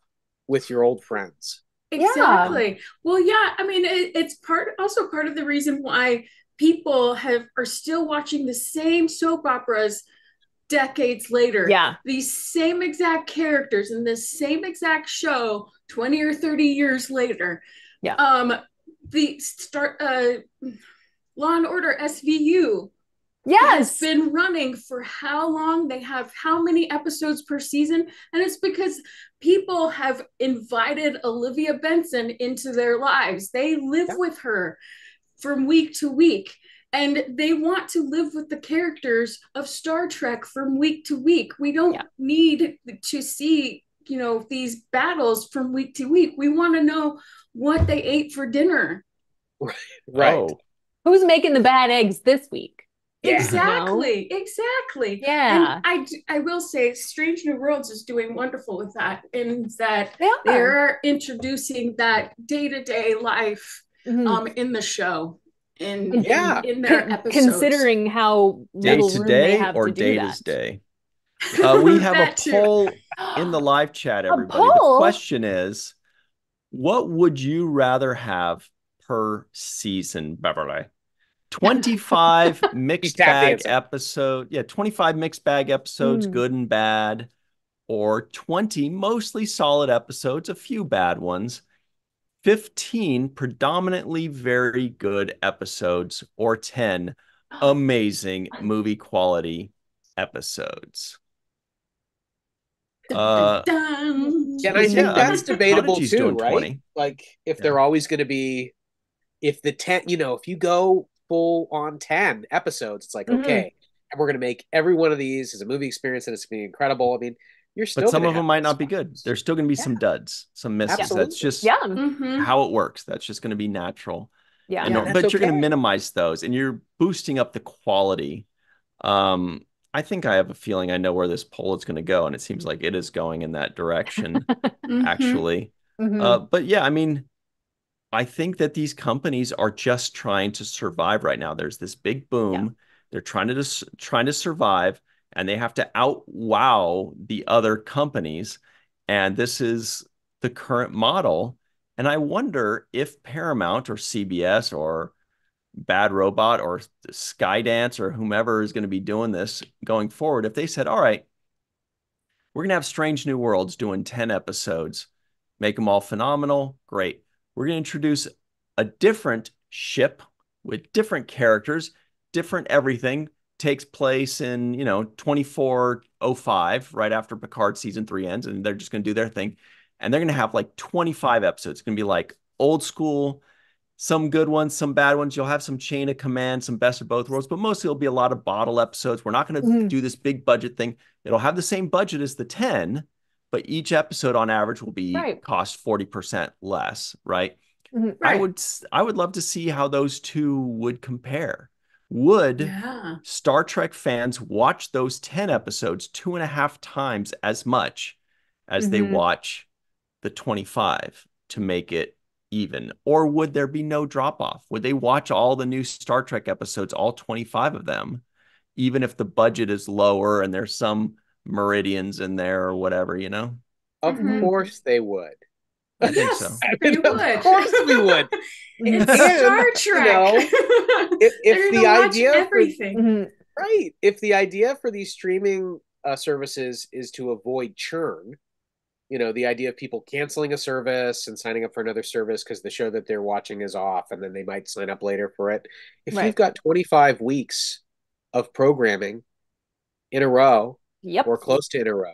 with your old friends. Exactly. Yeah. Well, yeah, I mean, it, it's part also part of the reason why people have are still watching the same soap operas decades later. Yeah, these same exact characters in this same exact show twenty or thirty years later. Yeah. Um the start uh Law and Order S V U yes has been running for how long? They have how many episodes per season? And it's because people have invited Olivia Benson into their lives. They live yeah. with her from week to week. And they want to live with the characters of Star Trek from week to week. We don't yeah. need to see, you know, these battles from week to week. We want to know what they ate for dinner. Right. Oh. Who's making the bad eggs this week? Yeah. Exactly. You know? Exactly. Yeah. And I, I will say Strange New Worlds is doing wonderful with that, in that they are. they're introducing that day-to-day life mm-hmm. um, in the show. In, yeah. in, in their Con episodes. Considering how little day to room day they have or to do day to day. Uh, we have a too. poll in the live chat, everybody. The question is, what would you rather have per season, Beverly? twenty-five mixed bag episodes. Yeah, twenty-five mixed bag episodes, mm. good and bad, or twenty mostly solid episodes, a few bad ones. fifteen predominantly very good episodes, or ten amazing movie quality episodes. Uh, and I think yeah, that's debatable too, right? twenty. Like if yeah. they're always going to be, if the ten, you know, if you go full on ten episodes, it's like, mm-hmm. okay, and we're going to make every one of these as a movie experience and it's going to be incredible. I mean, You're still but some of them might not be good. There's still going to be yeah. some duds, some misses. Absolutely. That's just yeah. mm-hmm. how it works. That's just going to be natural. Yeah, and yeah no, but okay. you're going to minimize those, and you're boosting up the quality. Um, I think I have a feeling I know where this poll is going to go, and it seems like it is going in that direction, actually. Mm-hmm. uh, but yeah, I mean, I think that these companies are just trying to survive right now. There's this big boom. Yeah. They're trying to trying to survive. And they have to out-wow the other companies. And this is the current model. And I wonder if Paramount or C B S or Bad Robot or Skydance or whomever is going to be doing this going forward, if they said, all right, we're going to have Strange New Worlds doing ten episodes, make them all phenomenal, great. We're going to introduce a different ship with different characters, different everything, takes place in, you know, twenty-four oh five, right after Picard season three ends, and they're just going to do their thing. And they're going to have like twenty-five episodes. It's going to be like old school, some good ones, some bad ones. You'll have some chain of command, some best of both worlds, but mostly it'll be a lot of bottle episodes. We're not going to mm. do this big budget thing. It'll have the same budget as the ten, but each episode on average will be right. cost forty percent less, right? Mm-hmm. right? I would I would love to see how those two would compare. Would yeah. Star Trek fans watch those ten episodes two and a half times as much as mm-hmm. they watch the twenty-five to make it even? Or would there be no drop off? Would they watch all the new Star Trek episodes, all twenty-five of them, even if the budget is lower and there's some meridians in there or whatever, you know? Of mm-hmm. course they would. I think yes, so. I mean, would. Of course we would. It's and, Star Trek. You know, if if the idea everything. For, mm-hmm. right. If the idea for these streaming uh, services is to avoid churn, you know, the idea of people canceling a service and signing up for another service because the show that they're watching is off and then they might sign up later for it. If right. you've got twenty-five weeks of programming in a row yep. or close to in a row,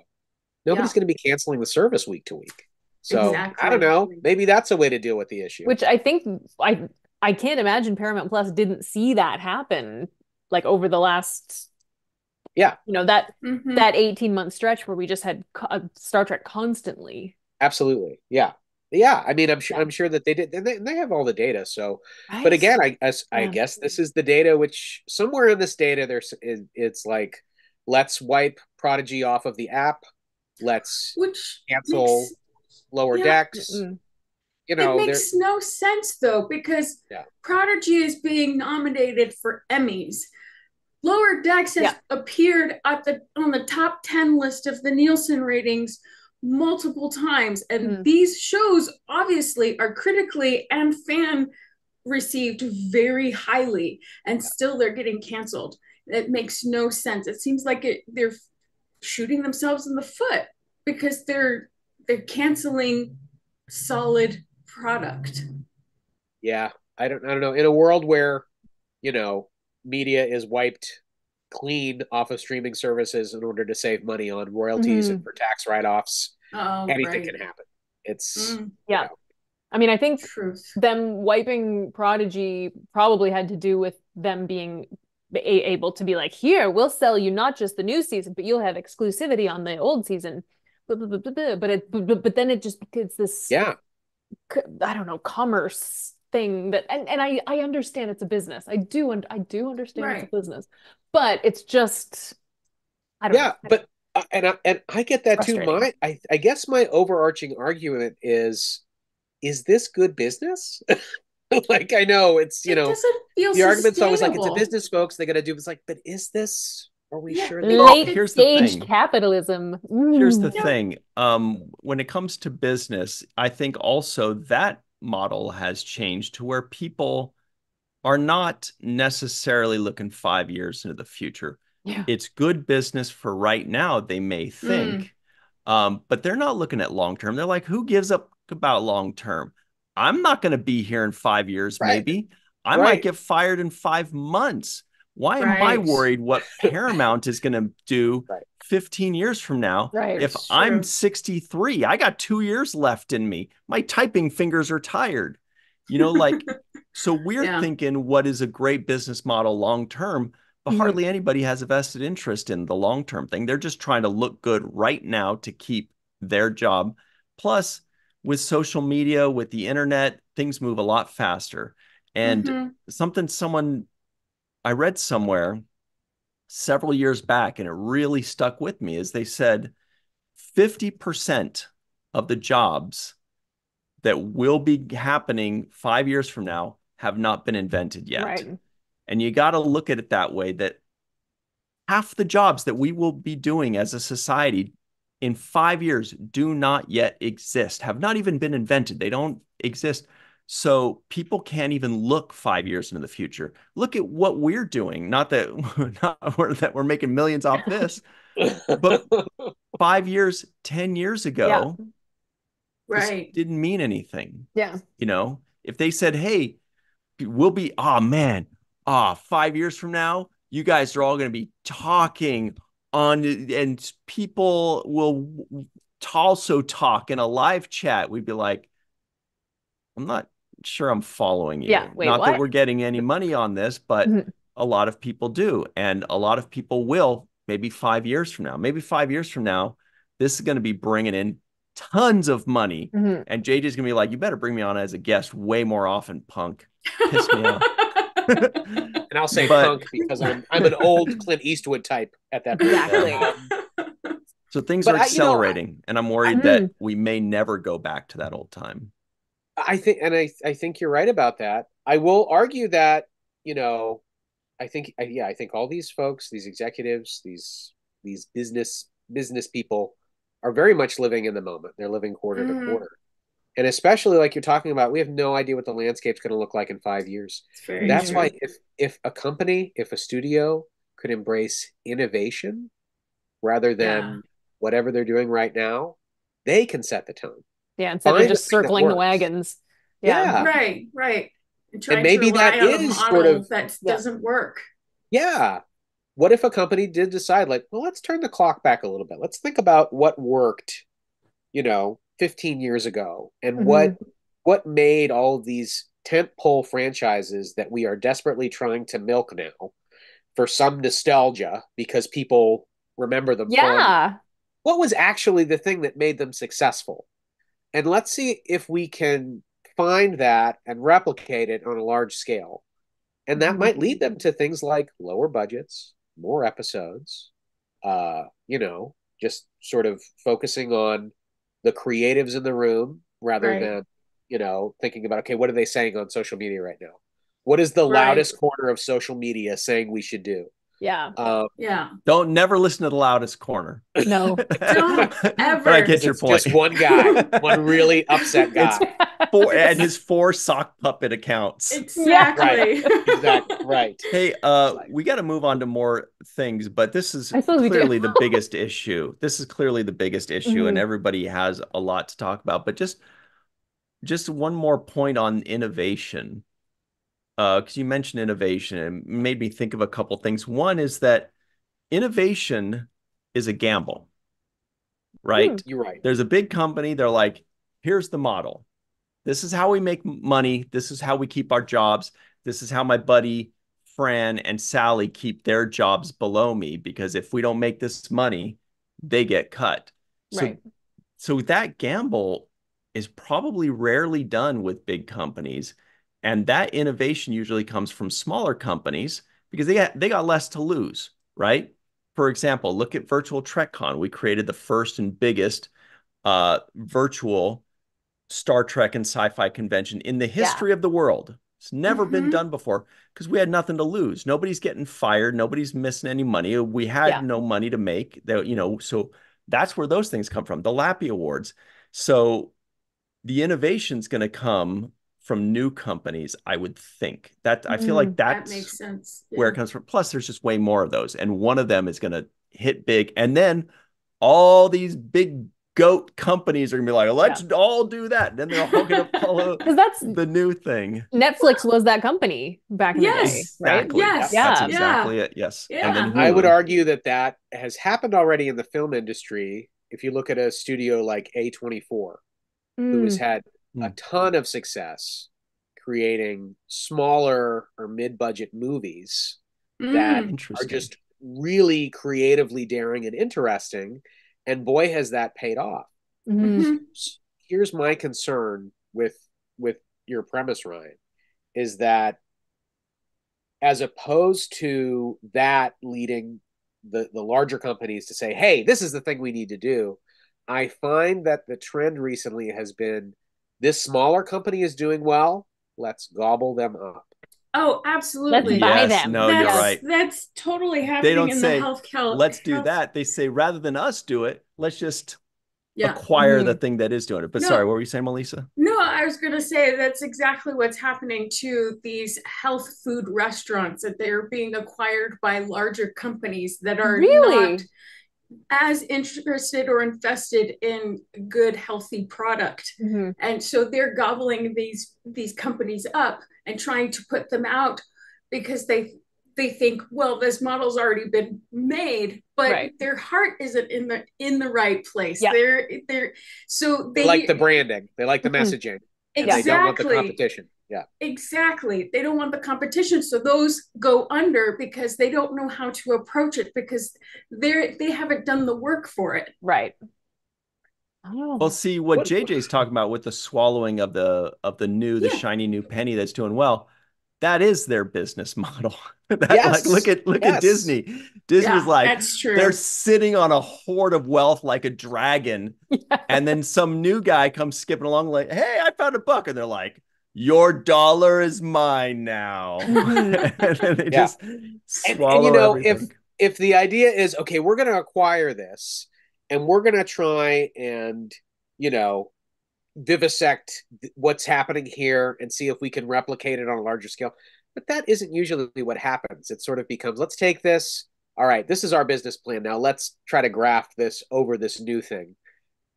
nobody's yeah. going to be canceling the service week to week. So exactly. I don't know, maybe that's a way to deal with the issue. Which I think, I I can't imagine Paramount Plus didn't see that happen like over the last... Yeah. You know, that mm-hmm. that eighteen month stretch where we just had co- Star Trek constantly. Absolutely. Yeah. Yeah. I mean, I'm sure, yeah. I'm sure that they did. And they, they have all the data. So, right. but again, I, I, I yeah. guess this is the data, which somewhere in this data, there's, it, it's like, let's wipe Prodigy off of the app. Let's which cancel makes, Lower yeah. Decks. Mm-mm. You know, it makes no sense though, because yeah. Prodigy is being nominated for Emmys. Lower Decks has yeah. appeared at the on the top ten list of the Nielsen ratings multiple times. And mm. these shows obviously are critically and fan received very highly, and yeah. still they're getting canceled. It makes no sense. It seems like it, they're shooting themselves in the foot because they're they're canceling solid product. Yeah, I don't I don't know. In a world where, you know, media is wiped clean off of streaming services in order to save money on royalties mm-hmm. and for tax write-offs. Oh, anything right. can happen. It's mm. yeah. Know. I mean, I think Truth. them wiping Prodigy probably had to do with them being able to be like, here, we'll sell you not just the new season, but you'll have exclusivity on the old season. But it, but then it just it's this yeah. I don't know, commerce thing that and, and I I understand it's a business. I do and I do understand right. it's a business, but it's just I don't. Yeah, know. but uh, and I, and I get that too. My I I guess my overarching argument is is this good business? Like I know it's you it know doesn't feel the argument's always like it's a business, folks. They got to do. It's like, but is this? Are we yeah. sure? They- Late oh, stage capitalism. Mm. Here's the yeah. thing. Um, when it comes to business, I think also that model has changed to where people are not necessarily looking five years into the future. Yeah. It's good business for right now, they may think, mm. um, but they're not looking at long term. They're like, who gives up about long term? I'm not going to be here in five years, right. maybe. I right. might get fired in five months. Why right. am I worried what Paramount is going to do right. fifteen years from now? Right. If sure. I'm sixty-three, I got two years left in me. My typing fingers are tired. You know, like, so we're yeah. thinking what is a great business model long term, but mm-hmm. hardly anybody has a vested interest in the long term thing. They're just trying to look good right now to keep their job. Plus, with social media, with the internet, things move a lot faster. And mm-hmm. something someone... I read somewhere several years back, and it really stuck with me, is they said fifty percent of the jobs that will be happening five years from now have not been invented yet. Right. And you got to look at it that way, that half the jobs that we will be doing as a society in five years do not yet exist, have not even been invented. They don't exist. So people can't even look five years into the future. Look at what we're doing. Not that not we're, that we're making millions off this, but five years, ten years ago, yeah. right. this didn't mean anything. Yeah. You know, if they said, hey, we'll be, oh man, ah, oh, five years from now, you guys are all going to be talking on and people will also talk in a live chat. We'd be like, I'm not sure I'm following you. Yeah, wait, not what? That we're getting any money on this, but mm-hmm. a lot of people do. And a lot of people will, maybe five years from now, maybe five years from now, this is going to be bringing in tons of money. Mm-hmm. And J J's going to be like, you better bring me on as a guest way more often, punk. Piss me off. And I'll say but... punk because I'm I'm an old Clint Eastwood type at that point. Exactly. So things but are accelerating, I, you know, I, and I'm worried I, that we may never go back to that old time. I think, and I, I think you're right about that. I will argue that, you know, I think, yeah, I think all these folks, these executives, these these business business people are very much living in the moment. They're living quarter mm. to quarter. And especially like you're talking about, we have no idea what the landscape's going to look like in five years. That's true. Why if, if a company, if a studio could embrace innovation rather than yeah. whatever they're doing right now, they can set the tone. Yeah, instead Find of just circling the wagons. Yeah. yeah. Right, right. And, and maybe that is sort of... That yeah. doesn't work. Yeah. What if a company did decide like, well, let's turn the clock back a little bit. Let's think about what worked, you know, fifteen years ago and mm-hmm. what what made all of these tentpole franchises that we are desperately trying to milk now for some nostalgia because people remember them. Yeah. From, what was actually the thing that made them successful? And let's see if we can find that and replicate it on a large scale. And that mm-hmm. might lead them to things like lower budgets, more episodes, uh, you know, just sort of focusing on the creatives in the room rather right. than, you know, thinking about, okay, what are they saying on social media right now? What is the right. loudest corner of social media saying we should do? Yeah. Um, yeah. Don't never listen to the loudest corner. No. Don't ever. But I get it's your point. Just one guy, one really upset guy. It's four, and his four sock puppet accounts. Exactly. Right. exactly. Right. Hey, uh, we got to move on to more things, but this is clearly the biggest issue. This is clearly the biggest issue, mm-hmm. and everybody has a lot to talk about. But just, just one more point on innovation. Because uh, you mentioned innovation and made me think of a couple things. One is that innovation is a gamble, right? Mm, you're right. There's a big company. They're like, here's the model. This is how we make money. This is how we keep our jobs. This is how my buddy Fran and Sally keep their jobs below me, because if we don't make this money, they get cut. Right. So, so that gamble is probably rarely done with big companies. And that innovation usually comes from smaller companies because they got, they got less to lose, right? For example, look at Virtual TrekCon. We created the first and biggest uh, virtual Star Trek and sci-fi convention in the history yeah. of the world. It's never mm-hmm. been done before because we had nothing to lose. Nobody's getting fired. Nobody's missing any money. We had yeah. no money to make. They, you know, so that's where those things come from, the Lappy Awards. So the innovation's going to come from new companies, I would think. That I feel mm, like that's that makes sense. Yeah. where it comes from. Plus, there's just way more of those. And one of them is going to hit big. And then all these big goat companies are going to be like, let's yeah. all do that. And then they're all going to follow that's, the new thing. Netflix was that company back in yes. the day. Exactly. Right? Yes. Yeah. That's exactly yeah. it. Yes. Yeah. And then I would argue that that has happened already in the film industry. If you look at a studio like A twenty-four, mm. who has had a ton of success creating smaller or mid-budget movies mm, that are just really creatively daring and interesting. And boy, has that paid off. Mm-hmm. Here's my concern with, with your premise, Ryan, is that as opposed to that leading the, the larger companies to say, hey, this is the thing we need to do, I find that the trend recently has been, this smaller company is doing well, let's gobble them up. Oh, absolutely. Let's buy yes, them. No, that's, you're right. That's totally happening they don't in say, the health care. Let's do health. That. They say, rather than us do it, let's just yeah. acquire mm-hmm. the thing that is doing it. But no, sorry, what were you saying, Melissa? No, I was going to say that's exactly what's happening to these health food restaurants, that they're being acquired by larger companies that are really? Not as interested or invested in good, healthy product. Mm-hmm. And so they're gobbling these these companies up and trying to put them out because they they think, well, this model's already been made, but right. their heart isn't in the in the right place. Yeah. They're they're so they, they like the branding. They like the mm-hmm. messaging. And exactly. they don't want the competition. Yeah. Exactly. They don't want the competition. So those go under because they don't know how to approach it because they're they haven't done the work for it. Right. Oh. Well, see what, what J J's talking about with the swallowing of the of the new, yeah. the shiny new penny that's doing well. that is their business model. that, yes. Like, look at look yes. at Disney. Disney's yeah, like, that's true. They're sitting on a hoard of wealth like a dragon. Yeah. And then some new guy comes skipping along like, hey, I found a buck. And they're like, your dollar is mine now. And then they yeah. just swallow and, and, you know, everything. If, if the idea is, okay, we're going to acquire this and we're going to try and, you know, vivisect what's happening here and see if we can replicate it on a larger scale. But that isn't usually what happens. It sort of becomes, let's take this. All right, this is our business plan. Now let's try to graft this over this new thing.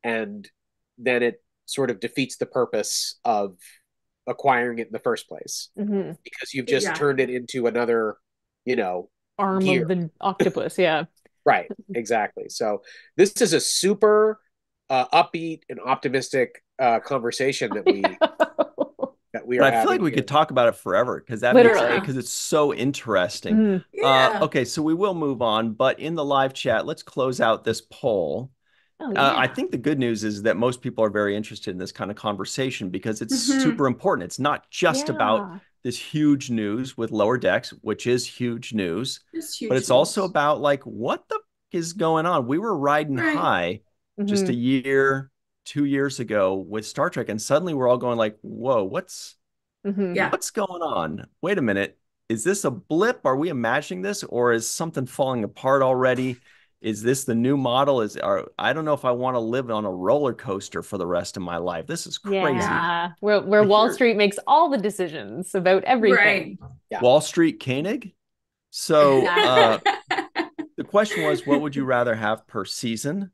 And then it sort of defeats the purpose of acquiring it in the first place. Mm-hmm. Because you've just yeah. turned it into another, you know, arm gear. Of the octopus. Yeah. Right. Exactly. So this is a super uh, upbeat and optimistic Uh, conversation that we that we are. But I feel like we here. could talk about it forever because that because it's so interesting. Mm. Yeah. Uh, okay, so we will move on, but in the live chat, let's close out this poll. Oh, yeah. uh, I think the good news is that most people are very interested in this kind of conversation because it's mm-hmm. super important. It's not just yeah. about this huge news with Lower Decks, which is huge news, it's huge but it's news. also about like what the f- is going on. We were riding right. high mm-hmm. just a year. two years ago with Star Trek, and suddenly we're all going like, whoa, what's mm-hmm. yeah. what's going on? Wait a minute. Is this a blip? Are we imagining this? Or is something falling apart already? Is this the new model? Is are, I don't know if I want to live on a roller coaster for the rest of my life. This is crazy. Yeah, Where, where Wall Street makes all the decisions about everything. Right. Yeah. Wall Street Koenig? So uh, the question was, what would you rather have per season?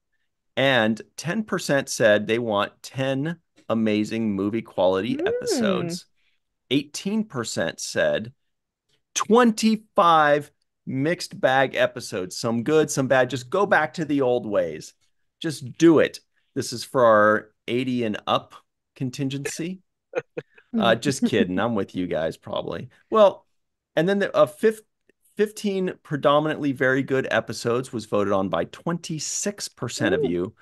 And ten percent said they want ten amazing movie quality mm. episodes. eighteen percent said twenty-five mixed bag episodes, some good, some bad. Just go back to the old ways. Just do it. This is for our eighty and up contingency. uh, just kidding. I'm with you guys probably. Well, and then the, uh, fifth. fifteen predominantly very good episodes was voted on by twenty-six percent of you,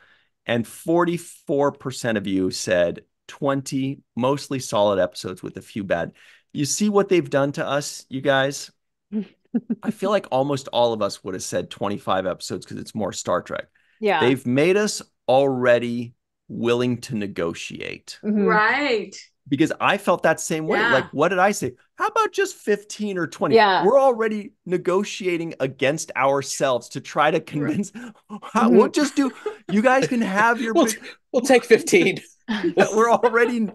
and forty-four percent of you said twenty mostly solid episodes with a few bad. You see what they've done to us, you guys? I feel like almost all of us would have said twenty-five episodes because it's more Star Trek. Yeah. They've made us already willing to negotiate. Mm-hmm. Right. Because I felt that same way. Yeah. Like, what did I say? How about just fifteen or twenty? Yeah. We're already negotiating against ourselves to try to convince. Right. How, mm-hmm. We'll just do, you guys can have your. we'll, big, we'll take fifteen. We're already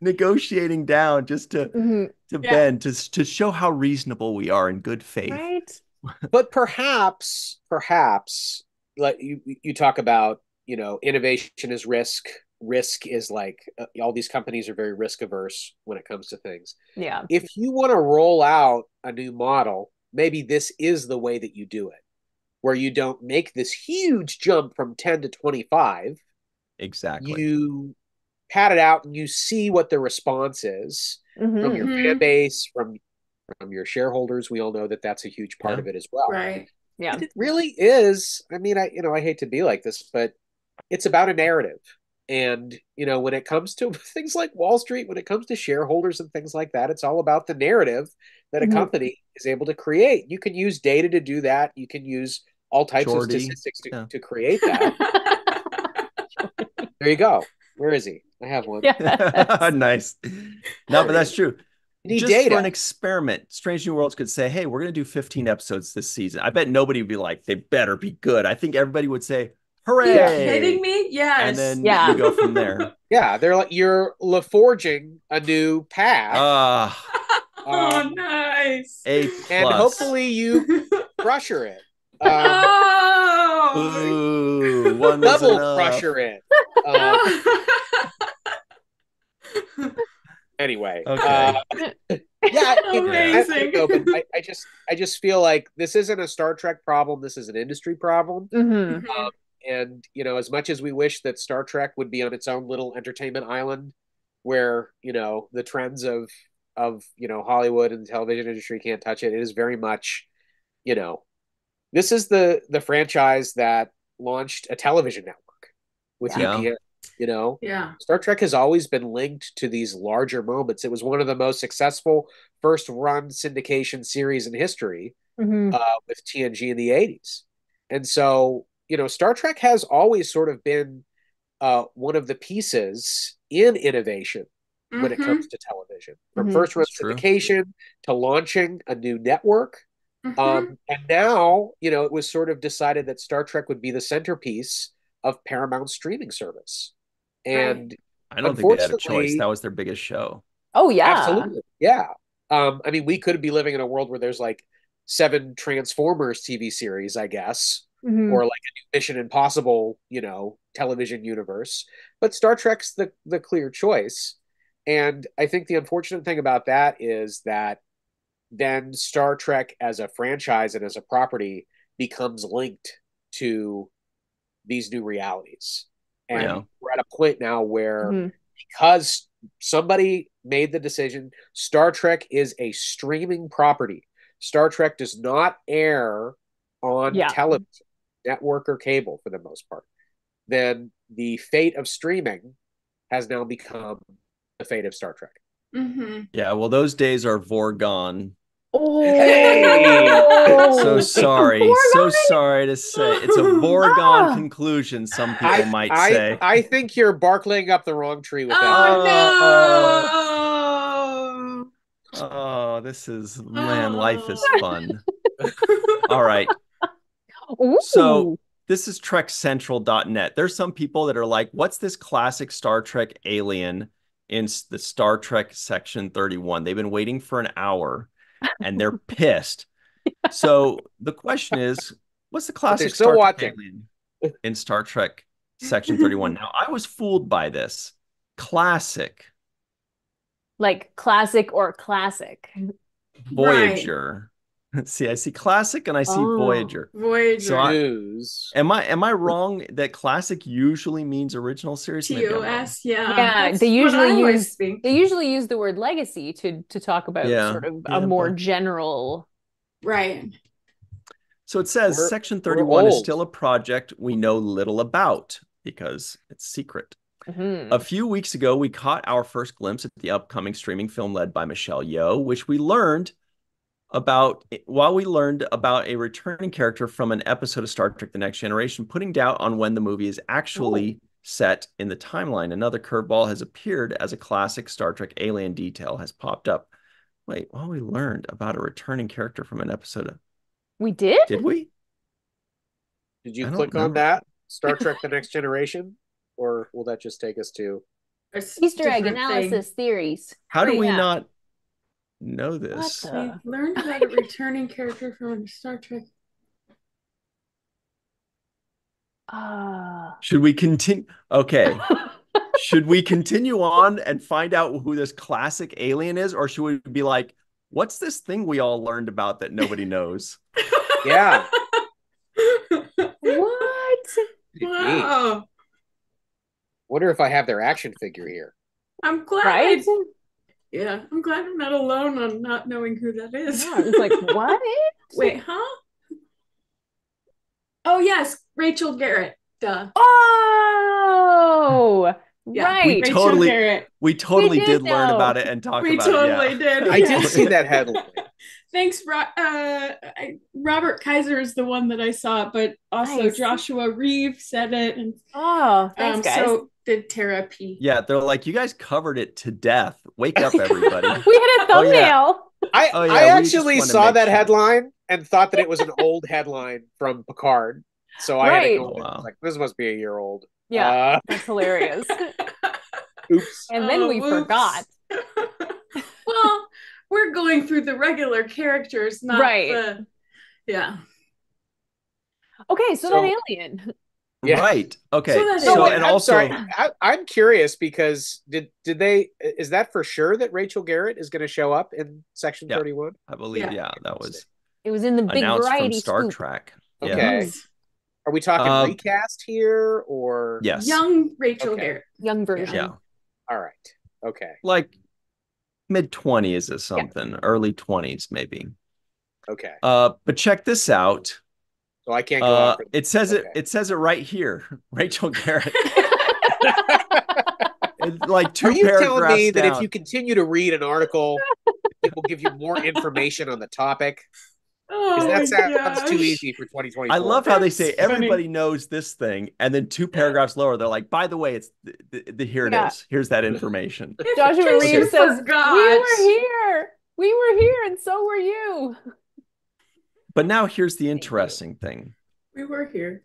negotiating down just to, mm-hmm. to yeah. bend, to, to show how reasonable we are in good faith. Right. But perhaps, perhaps, like you, you talk about, you know, innovation is risk. Risk is like uh, all these companies are very risk averse when it comes to things. Yeah. If you want to roll out a new model, maybe this is the way that you do it, where you don't make this huge jump from ten to twenty-five. Exactly. You pat it out and you see what the response is mm-hmm. from your fan base, from from your shareholders. We all know that that's a huge part yeah. of it as well. Right. Yeah. And it really is. I mean, I you know I hate to be like this, but it's about a narrative. And, you know, when it comes to things like Wall Street, when it comes to shareholders and things like that, it's all about the narrative that a mm-hmm. company is able to create. You can use data to do that. You can use all types Jordy. of statistics to, yeah. to create that. There you go. Where is he? I have one. Yeah. Nice. No, but that's true. Just data. For an experiment, Strange New Worlds could say, hey, we're going to do fifteen episodes this season. I bet nobody would be like, they better be good. I think everybody would say, hooray! You're kidding me? Yes. And then yeah. you go from there. Yeah, they're like you're LaForging a new path. Uh, um, oh, nice. A plus. And hopefully you crusher it. Um, oh, ooh, one double crusher it. Um, anyway, okay. Uh, yeah, amazing. I, I, I, I just, I just feel like this isn't a Star Trek problem. This is an industry problem. Mm-hmm. Um, And, you know, as much as we wish that Star Trek would be on its own little entertainment island where, you know, the trends of, of you know, Hollywood and the television industry can't touch it, it is very much, you know, this is the the franchise that launched a television network with yeah. U P N. You know, yeah. Star Trek has always been linked to these larger moments. It was one of the most successful first run syndication series in history, mm-hmm. uh, with T N G in the eighties. And so, you know, Star Trek has always sort of been uh, one of the pieces in innovation mm-hmm. when it comes to television, from mm-hmm. first run syndication to launching a new network. Mm-hmm. Um, and now, you know, it was sort of decided that Star Trek would be the centerpiece of Paramount's streaming service. And I don't think they had a choice. That was their biggest show. Oh yeah, absolutely, yeah. Um, I mean, we could be living in a world where there's like seven Transformers T V series, I guess, mm-hmm. or like a new Mission Impossible, you know, television universe. But Star Trek's the the clear choice, and I think the unfortunate thing about that is that then Star Trek as a franchise and as a property becomes linked to these new realities. And yeah. we're at a point now where mm-hmm. because somebody made the decision, Star Trek is a streaming property. Star Trek does not air on yeah. television, network, or cable for the most part. Then the fate of streaming has now become the fate of Star Trek. Mm-hmm. Yeah, well, those days are Vorgon. Oh, hey. so sorry, so sorry to say, it's a Vorgon ah. conclusion. Some people I, might I, say. I think you're barkling up the wrong tree with that. Oh, oh no! Oh, this is man. Oh. Life is fun. All right. Ooh. So this is Trek Central dot net. There's some people that are like, "What's this classic Star Trek alien in the Star Trek Section thirty-one?" They've been waiting for an hour. And they're pissed. Yeah. So the question is, what's the classic Star Trek alien in Star Trek Section thirty-one? Now, I was fooled by this. Classic. Like classic or classic? Voyager. Right. See, I see classic and I see oh, Voyager. Voyager. So I, am, I, am I wrong that classic usually means original series? T O S, yeah. Yeah, they usually, use, they usually use the word legacy to, to talk about yeah, sort of yeah, a more but... general... Right. So it says we're, Section thirty-one is still a project we know little about because it's secret. Mm-hmm. A few weeks ago, we caught our first glimpse at the upcoming streaming film led by Michelle Yeoh, which we learned... about while we learned about a returning character from an episode of Star Trek The Next Generation, putting doubt on when the movie is actually oh. set in the timeline. Another curveball has appeared as a classic Star Trek alien detail has popped up. Wait, while we learned about a returning character from an episode of... We did? Did we? Did you click know. on that? Star Trek The Next Generation? Or will that just take us to... Easter egg analysis thing. theories. How do yeah. we not... know this? We learned about a returning character from Star Trek. Uh... Should we continue? Okay. Should we continue on and find out who this classic alien is, or should we be like, "What's this thing we all learned about that nobody knows?" Yeah. What? Wow. Wonder if I have their action figure here. I'm glad. Right? Yeah, I'm glad I'm not alone on not knowing who that is. Yeah, it's like, what? Wait, huh? Oh, yes, Rachel Garrett. Duh. Oh, yeah. Right. We Rachel totally, Garrett. We totally we did, did learn about it and talk we about totally it. We totally yeah. did. I yeah. did see that headline. Thanks, Ro- uh, I, Robert Kaiser is the one that I saw, but also nice. Joshua Reeve said it. And, oh, thanks, um, guys. So, did therapy. Yeah, they're like, you guys covered it to death. Wake up, everybody. We had a thumbnail. Oh, yeah. I, oh, yeah, I actually saw that sure. headline and thought that it was an old headline from Picard. So right. I had to go oh, wow. like, this must be a year old. Yeah, uh, that's hilarious. Oops. And then oh, we oops. forgot. Well, we're going through the regular characters, not right. the... Yeah. Okay, so, so that alien... Yeah. Right. Okay. So, so wait, and I'm also, sorry. I, I'm curious because did did they? Is that for sure that Rachel Garrett is going to show up in Section yeah, thirty-one? I believe. Yeah. yeah, that was. It was in the big variety from Star scoop. Trek. Okay. Yeah. Are we talking um, recast here or yes. young Rachel okay. Garrett, young version? Yeah. All right. Okay. Like mid twenties or something, yeah. early twenties maybe. Okay. Uh, but check this out. So I can't go uh, out for it says okay. it it says it right here. Rachel Garrett. Like two Are you paragraphs telling me down. That if you continue to read an article, it will give you more information on the topic? Because oh that sounds too easy for twenty twenty-four. I love how they say everybody knows this thing, and then two paragraphs lower, they're like, by the way, it's the, the, the here it yeah. is. Here's that information. Joshua Reeves says, forgot. We were here. We were here, and so were you. But now here's the interesting thing. We were here.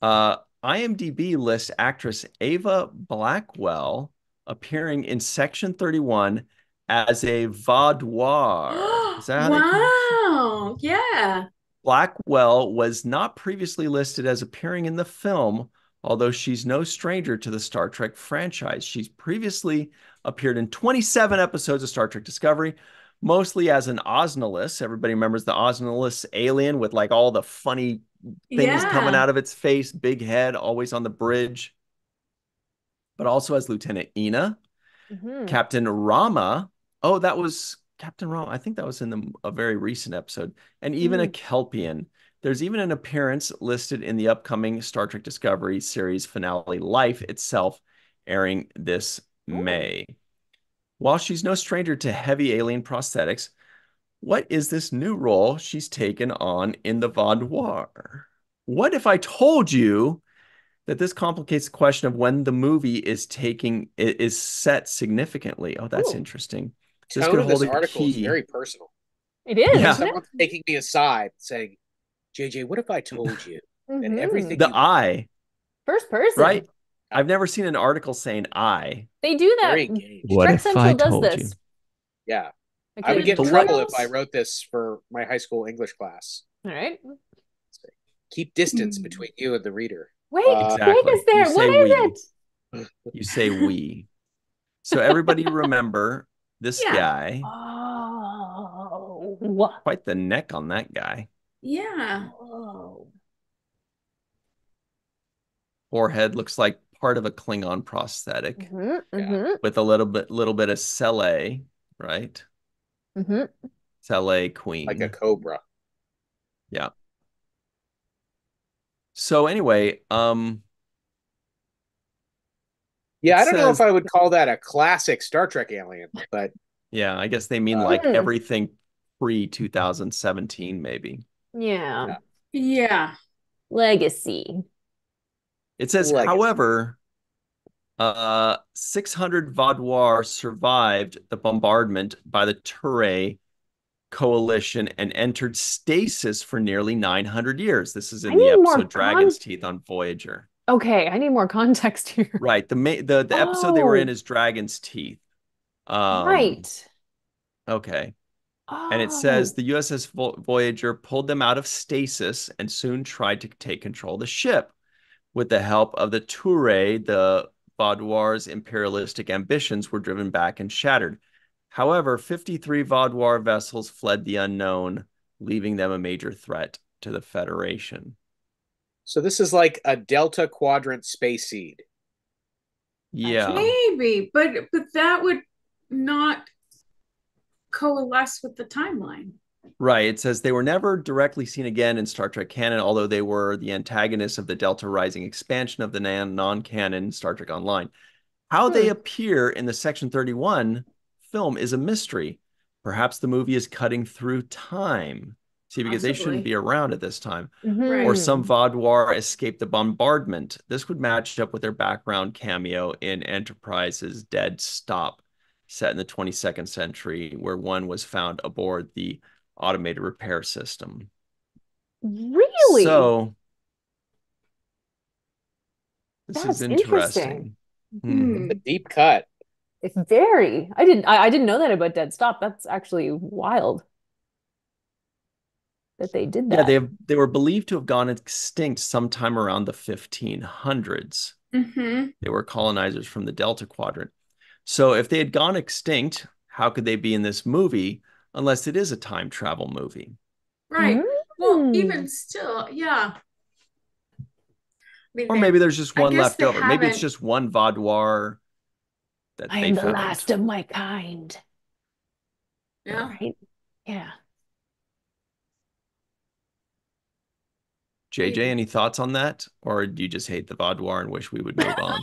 Uh, IMDb lists actress Ava Blackwell appearing in Section thirty-one as a Vaadwaur. Is that wow. It? Yeah. Blackwell was not previously listed as appearing in the film, although she's no stranger to the Star Trek franchise. She's previously appeared in twenty-seven episodes of Star Trek Discovery, mostly as an Osnolus. Everybody remembers the Osnolus alien with like all the funny things yeah. coming out of its face, big head, always on the bridge. But also as Lieutenant Ina, mm-hmm. Captain Rama. Oh, that was Captain Rama. I think that was in the, a very recent episode. And even mm-hmm. a Kelpian. There's even an appearance listed in the upcoming Star Trek Discovery series finale, Life Itself, airing this Ooh. May. While she's no stranger to heavy alien prosthetics, what is this new role she's taken on in the Vaadwaur? What if I told you that this complicates the question of when the movie is taking is set significantly? Oh, that's Ooh. Interesting. This could hold this article key. Is very personal. It is. Yeah. Someone's taking me aside, saying, "J J, what if I told you mm-hmm. and everything?" The I first person, right? I've never seen an article saying I. They do that. What Trek if Central I does told this. You? Yeah. Okay. I would get in trouble if I wrote this for my high school English class. All right. So keep distance mm. between you and the reader. Wait, uh, exactly. Wait, is there? What is we. It? You say we. So everybody remember this yeah. guy. Oh. Quite the neck on that guy. Yeah. Oh. Forehead looks like part of a Klingon prosthetic mm-hmm, yeah. mm-hmm. with a little bit, little bit of Sele, right? Mm-hmm. Sele queen, like a cobra. Yeah. So anyway, um, yeah, I don't says, know if I would call that a classic Star Trek alien, but yeah, I guess they mean uh, like mm. everything pre two thousand seventeen, maybe. Yeah. Yeah. Yeah. Legacy. It says, Legacy. However, uh, six hundred Vaadwaur survived the bombardment by the Tourei coalition and entered stasis for nearly nine hundred years. This is in I the episode Dragon's Teeth on Voyager. Okay, I need more context here. Right. The the, the oh. episode they were in is Dragon's Teeth. Um, right. Okay. Oh. And it says the U S S Voyager pulled them out of stasis and soon tried to take control of the ship. With the help of the Tourei, the Vaadwaur's imperialistic ambitions were driven back and shattered. However, fifty-three Vaadwaur vessels fled the unknown, leaving them a major threat to the Federation. So this is like a Delta Quadrant space seed. Yeah. Maybe, but but that would not coalesce with the timeline. Right. It says they were never directly seen again in Star Trek canon, although they were the antagonists of the Delta Rising expansion of the non-canon Star Trek Online. How hmm. they appear in the Section thirty-one film is a mystery. Perhaps the movie is cutting through time. See, because Absolutely. They shouldn't be around at this time. Mm-hmm. Right. Or some Vaadwaur escaped the bombardment. This would match up with their background cameo in Enterprise's Dead Stop, set in the twenty-second century, where one was found aboard the automated repair system. Really? So this That's is interesting. interesting. Mm. A deep cut. It's very. I didn't. I, I didn't know that about Dead Stop. That's actually wild. That they did that. Yeah, they have, they were believed to have gone extinct sometime around the fifteen hundreds. Mm-hmm. They were colonizers from the Delta Quadrant. So if they had gone extinct, how could they be in this movie? Unless it is a time travel movie. Right. Mm. Well, even still, yeah. I mean, or they, maybe there's just one left over. Haven't... Maybe it's just one Vaadwaur that I they am the found. Last of my kind. Yeah. Right? Yeah. J J, any thoughts on that? Or do you just hate the Vaadwaur and wish we would move on?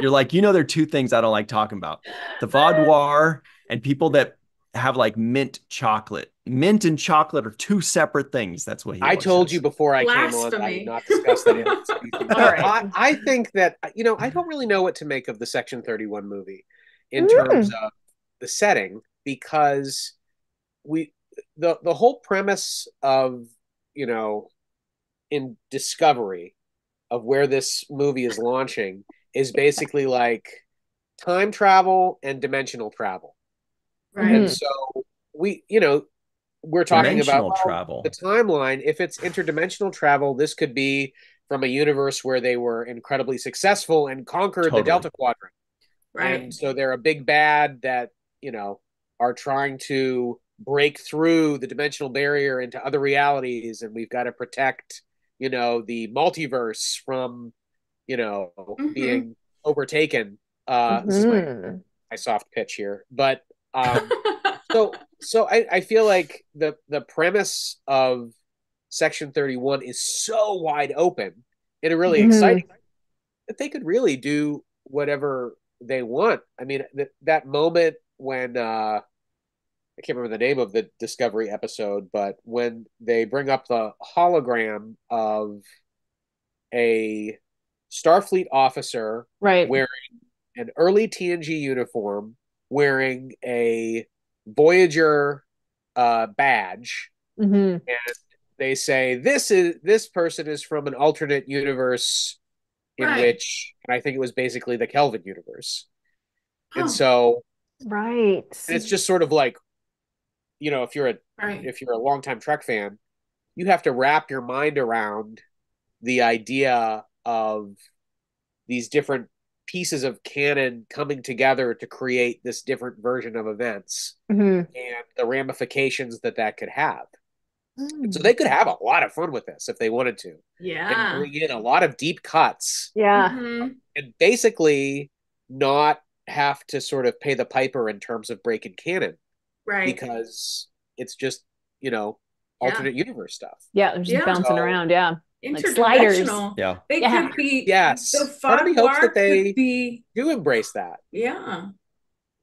You're like, you know, there are two things I don't like talking about. The Vaadwaur and people that have like mint chocolate. Mint and chocolate are two separate things. That's what he I told says. You before I Blasphemy. Came on. I did not discuss that. Right. I, I think that, you know, I don't really know what to make of the Section thirty-one movie in mm. terms of the setting, because we the the whole premise of, you know, in Discovery of where this movie is launching is basically like time travel and dimensional travel. Right. And so we, you know, we're talking about well, travel. The timeline. If it's interdimensional travel, this could be from a universe where they were incredibly successful and conquered totally. The Delta Quadrant. Right. And so they're a big bad that, you know, are trying to break through the dimensional barrier into other realities. And we've got to protect, you know, the multiverse from, you know, mm-hmm. being overtaken. Uh, mm-hmm. This is my, my soft pitch here, but um, so, so I, I feel like the, the premise of Section thirty-one is so wide open in a really mm-hmm. exciting way that they could really do whatever they want. I mean, th- that moment when, uh, I can't remember the name of the Discovery episode, but when they bring up the hologram of a Starfleet officer right. wearing an early T N G uniform, wearing a Voyager uh, badge, mm-hmm. and they say this is this person is from an alternate universe in right. which, and I think it was basically the Kelvin universe, oh. and so right, and it's just sort of like, you know, if you're a right. if you're a longtime Trek fan, you have to wrap your mind around the idea of these different pieces of canon coming together to create this different version of events mm-hmm. and the ramifications that that could have. Mm. So they could have a lot of fun with this if they wanted to. Yeah. And bring in a lot of deep cuts. Yeah. Mm-hmm. And basically not have to sort of pay the piper in terms of breaking canon. Right. Because it's just, you know, alternate yeah. universe stuff. Yeah. They're just yeah. bouncing so, around. Yeah. Interdimensional. Like yeah. They yeah. could be yes. So far hopes that they be... do embrace that. Yeah.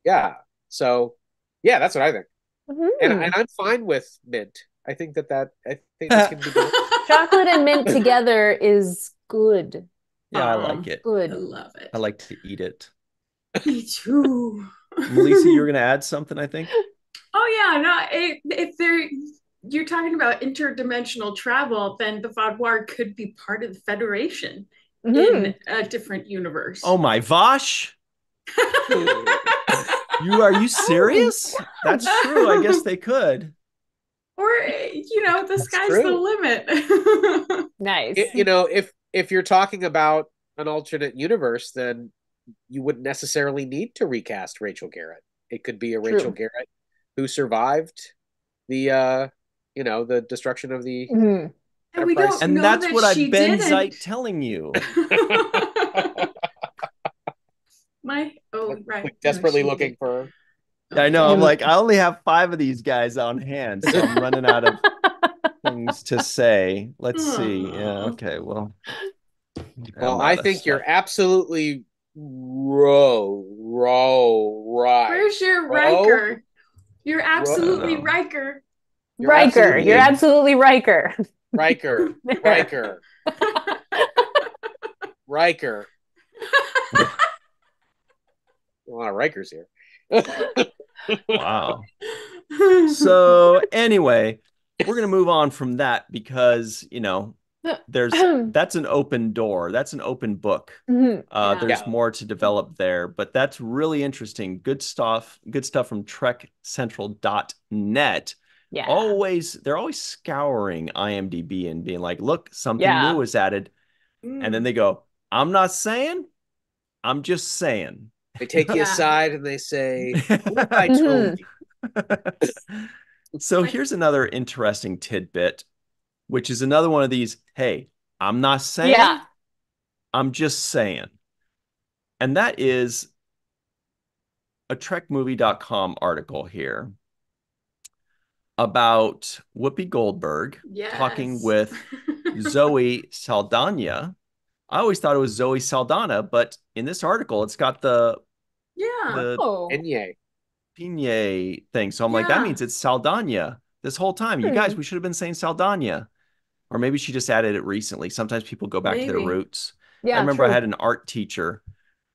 Yeah. So yeah, that's what I think. Mm-hmm. And, and I'm fine with mint. I think that that I think this can be good. Chocolate and mint together is good. Yeah, um, I like it. Good. I love it. I like to eat it. Me too. Melissa, you were gonna add something, I think. Oh yeah, no, it, if they're you're talking about interdimensional travel, then the Vaadwaur could be part of the Federation mm-hmm. in a different universe. Oh my Vosh! you Are you serious? Oh, that's true. I guess they could. Or, you know, the that's sky's true. The limit. Nice. It, you know, if if you're talking about an alternate universe, then you wouldn't necessarily need to recast Rachel Garrett. It could be a true. Rachel Garrett who survived the... uh you know, the destruction of the mm-hmm. and, we don't and know that's that what I've Benzite telling you. My oh right, like desperately no, looking did. For. Okay. I know. I'm like, I only have five of these guys on hand, so I'm running out of things to say. Let's oh. see. Yeah. Okay. Well. Well, I think stuff. You're absolutely row row right. Where's your Riker? Row? You're absolutely row. Riker. You're Riker, absolutely, you're absolutely Riker. Riker, Riker, Riker. A lot of Rikers here. Wow. So anyway, we're gonna move on from that because you know there's that's an open door, that's an open book. Mm-hmm. Uh, yeah. There's yeah. more to develop there, but that's really interesting. Good stuff. Good stuff from Trek Central dot net. Yeah. Always, they're always scouring I M D B and being like, look, something yeah. new was added. Mm. And then they go, I'm not saying, I'm just saying. They take yeah. you aside and they say, what I told you. So here's another interesting tidbit, which is another one of these, hey, I'm not saying, yeah. I'm just saying. And that is a Trek Movie dot com article here. about Whoopi Goldberg yes. talking with Zoe Saldaña. I always thought it was Zoe Saldaña, but in this article, it's got the yeah the oh. Piñe thing. So I'm yeah. like, that means it's Saldaña this whole time. Hmm. You guys, we should have been saying Saldaña. Or maybe she just added it recently. Sometimes people go back maybe. to their roots. Yeah, I remember true. I had an art teacher.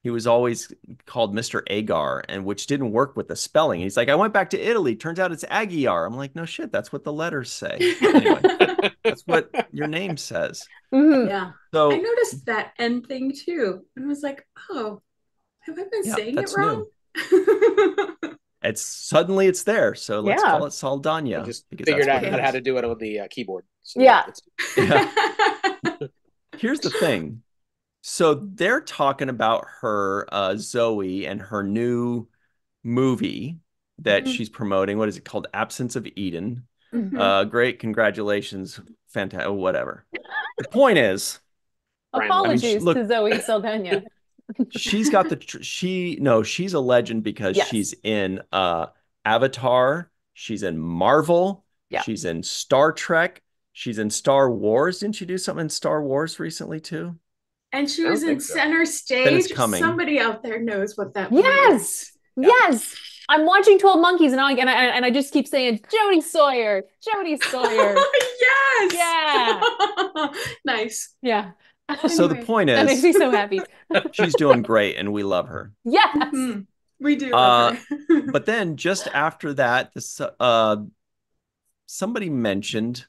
He was always called Mister Agar, and which didn't work with the spelling. He's like, I went back to Italy. Turns out it's Aguiar. I'm like, no shit. That's what the letters say. Anyway, that's what your name says. Mm-hmm. Yeah. So I noticed that end thing too. And was like, oh, have I been yeah, saying it wrong? It's suddenly it's there. So let's yeah. call it Saldaña. I just figured out how is. to do it on the uh, keyboard. So yeah. yeah. Here's the thing. So they're talking about her, uh, Zoe, and her new movie that mm-hmm. she's promoting. What is it called? Absence of Eden. Mm-hmm. Uh, great. Congratulations. Fantastic. Whatever. The point is. Apologies I mean, she, look, to Zoe Saldaña. She's got the, tr she, no, she's a legend because yes. she's in uh, Avatar. She's in Marvel. Yeah. She's in Star Trek. She's in Star Wars. Didn't she do something in Star Wars recently too? And she was in so. Center Stage. Somebody out there knows what that was. Yes. Yeah. Yes. I'm watching twelve Monkeys and I, and I and I just keep saying, Jodie Sawyer, Jodie Sawyer. Yes. Yeah. Nice. Yeah. So anyway. The point is. That makes me so happy. She's doing great and we love her. Yes. Mm-hmm. We do. Love uh, her. But then just after that, this, uh, somebody mentioned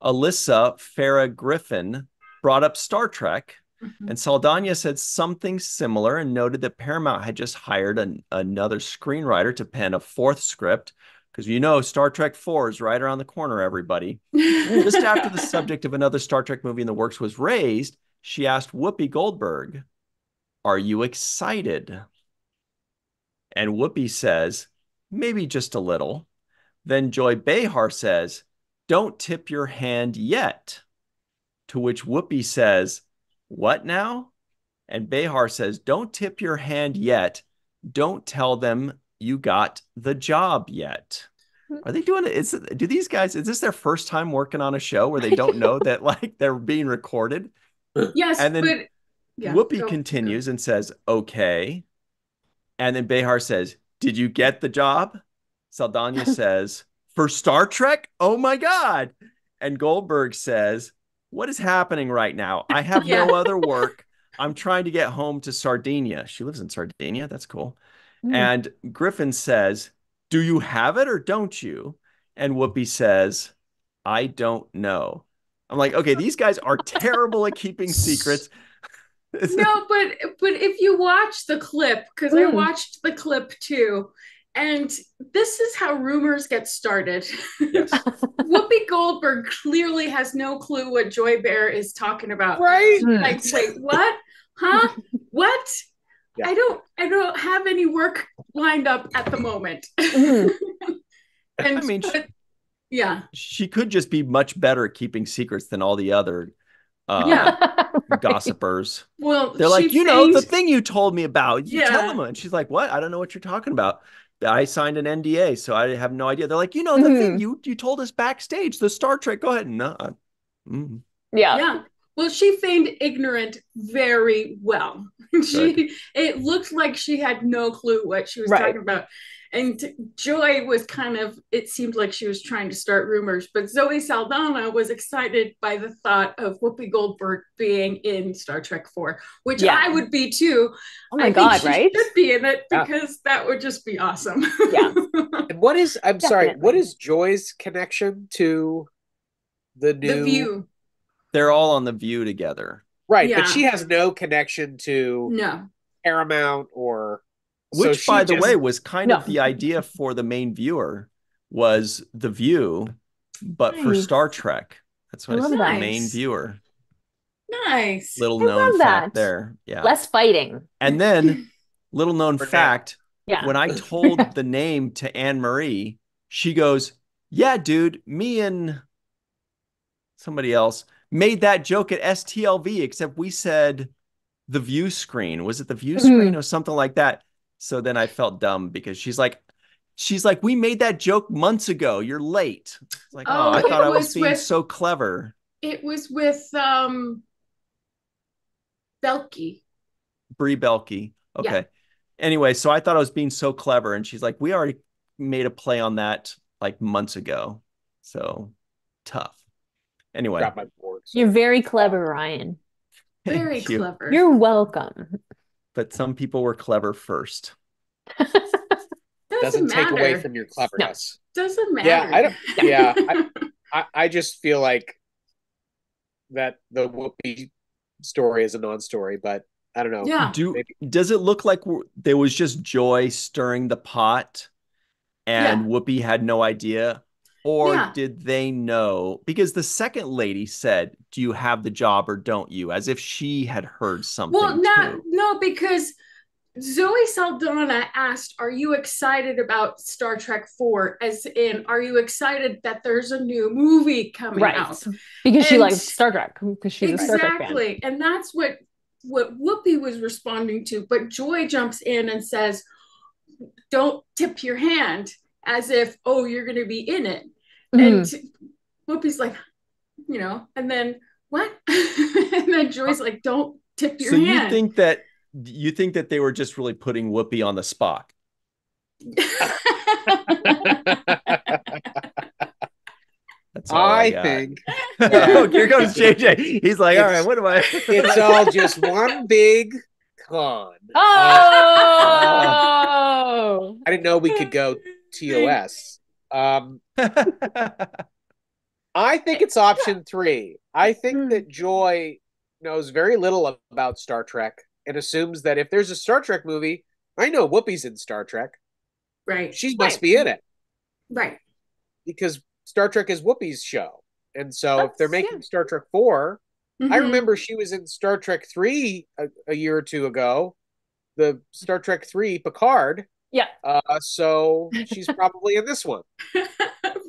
Alyssa Farah Griffin brought up Star Trek. Mm-hmm. And Saldaña said something similar and noted that Paramount had just hired an, another screenwriter to pen a fourth script. Because, you know, Star Trek four is right around the corner, everybody. Just after the subject of another Star Trek movie in the works was raised, she asked Whoopi Goldberg, are you excited? And Whoopi says, maybe just a little. Then Joy Behar says, don't tip your hand yet. To which Whoopi says, what now? And Behar says, don't tip your hand yet. Don't tell them you got the job yet. Are they doing it? Is, do these guys, is this their first time working on a show where they don't know that like they're being recorded? Yes. And then but, yeah, Whoopi continues go. and says, okay. And then Behar says, did you get the job? Saldaña says, for Star Trek? Oh my God. And Goldberg says, what is happening right now? I have yeah. no other work. I'm trying to get home to Sardinia. She lives in Sardinia. That's cool. Mm. And Griffin says, do you have it or don't you? And Whoopi says, I don't know. I'm like, okay, these guys are terrible at keeping secrets. No, but but if you watch the clip, because mm. I watched the clip too. And this is how rumors get started. Yes. Whoopi Goldberg clearly has no clue what Joy Bear is talking about. Right? Like, wait, what? Huh? What? Yeah. I don't I don't have any work lined up at the moment. Mm. and I mean, but, yeah. She could just be much better at keeping secrets than all the other uh, yeah. right. gossipers. Well, they're like, you know, the thing you told me about. You yeah. tell them. And she's like, what? I don't know what you're talking about. I signed an N D A, so I have no idea. They're like, you know, the mm. thing you you told us backstage, the Star Trek. Go ahead. No, I, mm. yeah, yeah. Well, she feigned ignorant very well. she Good. It looked like she had no clue what she was right. talking about, and Joy was kind of. It seemed like she was trying to start rumors, but Zoe Saldaña was excited by the thought of Whoopi Goldberg being in Star Trek four, which yeah. I would be too. Oh my I God, think she right? should be in it because yeah. that would just be awesome. Yeah. And what is? I'm Definitely. sorry. What is Joy's connection to the new The View? They're all on The View together, right? Yeah. But she has no connection to no Paramount or. Which, so by the just, way, was kind no. of the idea for the main viewer was The View, but nice. for Star Trek. That's what I it's nice. the main viewer. Nice. Little I known fact that. there. Yeah. Less fighting. And then, little known fact, yeah. when I told the name to Anne-Marie, she goes, yeah, dude, me and somebody else made that joke at S T L V, except we said The View Screen. Was it The View Screen mm-hmm. or something like that? So then I felt dumb because she's like, she's like, we made that joke months ago. You're late. It's like, oh, oh I thought I was, was being with, so clever. It was with um, Belky. Brie Belky. Okay. Yeah. Anyway, so I thought I was being so clever. And she's like, we already made a play on that like months ago. So tough. Anyway. Grab my board, so. You're very clever, Ryan. Very you. clever. You're welcome. But some people were clever first. Doesn't, doesn't take away from your cleverness. No. Doesn't matter. Yeah, I don't. Yeah, I, I, I just feel like that the Whoopi story is a non-story, but I don't know. Yeah. Do maybe. Does it look like there was just joy stirring the pot, and yeah. Whoopi had no idea, or yeah. did they know? Because the second lady said, "Do you have the job or don't you?" As if she had heard something. Well, not too. no, because. Zoe Saldaña asked, are you excited about Star Trek four? As in, are you excited that there's a new movie coming right. out? Because and she likes Star Trek. Because she's exactly. a Star Trek fan. Exactly. And that's what, what Whoopi was responding to. But Joy jumps in and says, don't tip your hand, as if, oh, you're going to be in it. Mm. And Whoopi's like, you know, and then what? And then Joy's like, don't tip your so hand. So you think that You think that they were just really putting Whoopi on the Spock? That's all I, I think. Oh, here goes J J. He's like, it's, all right, what am I? It's all just one big con. Oh! Uh, I didn't know we could go T O S. Um, I think it's option three. I think that Joy knows very little about Star Trek. And assumes that if there's a Star Trek movie, I know Whoopi's in Star Trek. Right. She must right. be in it. Right. Because Star Trek is Whoopi's show. And so That's, if they're making yeah. Star Trek four, mm-hmm. I remember she was in Star Trek three a, a year or two ago, the Star Trek three Picard. Yeah. Uh, so she's probably in this one.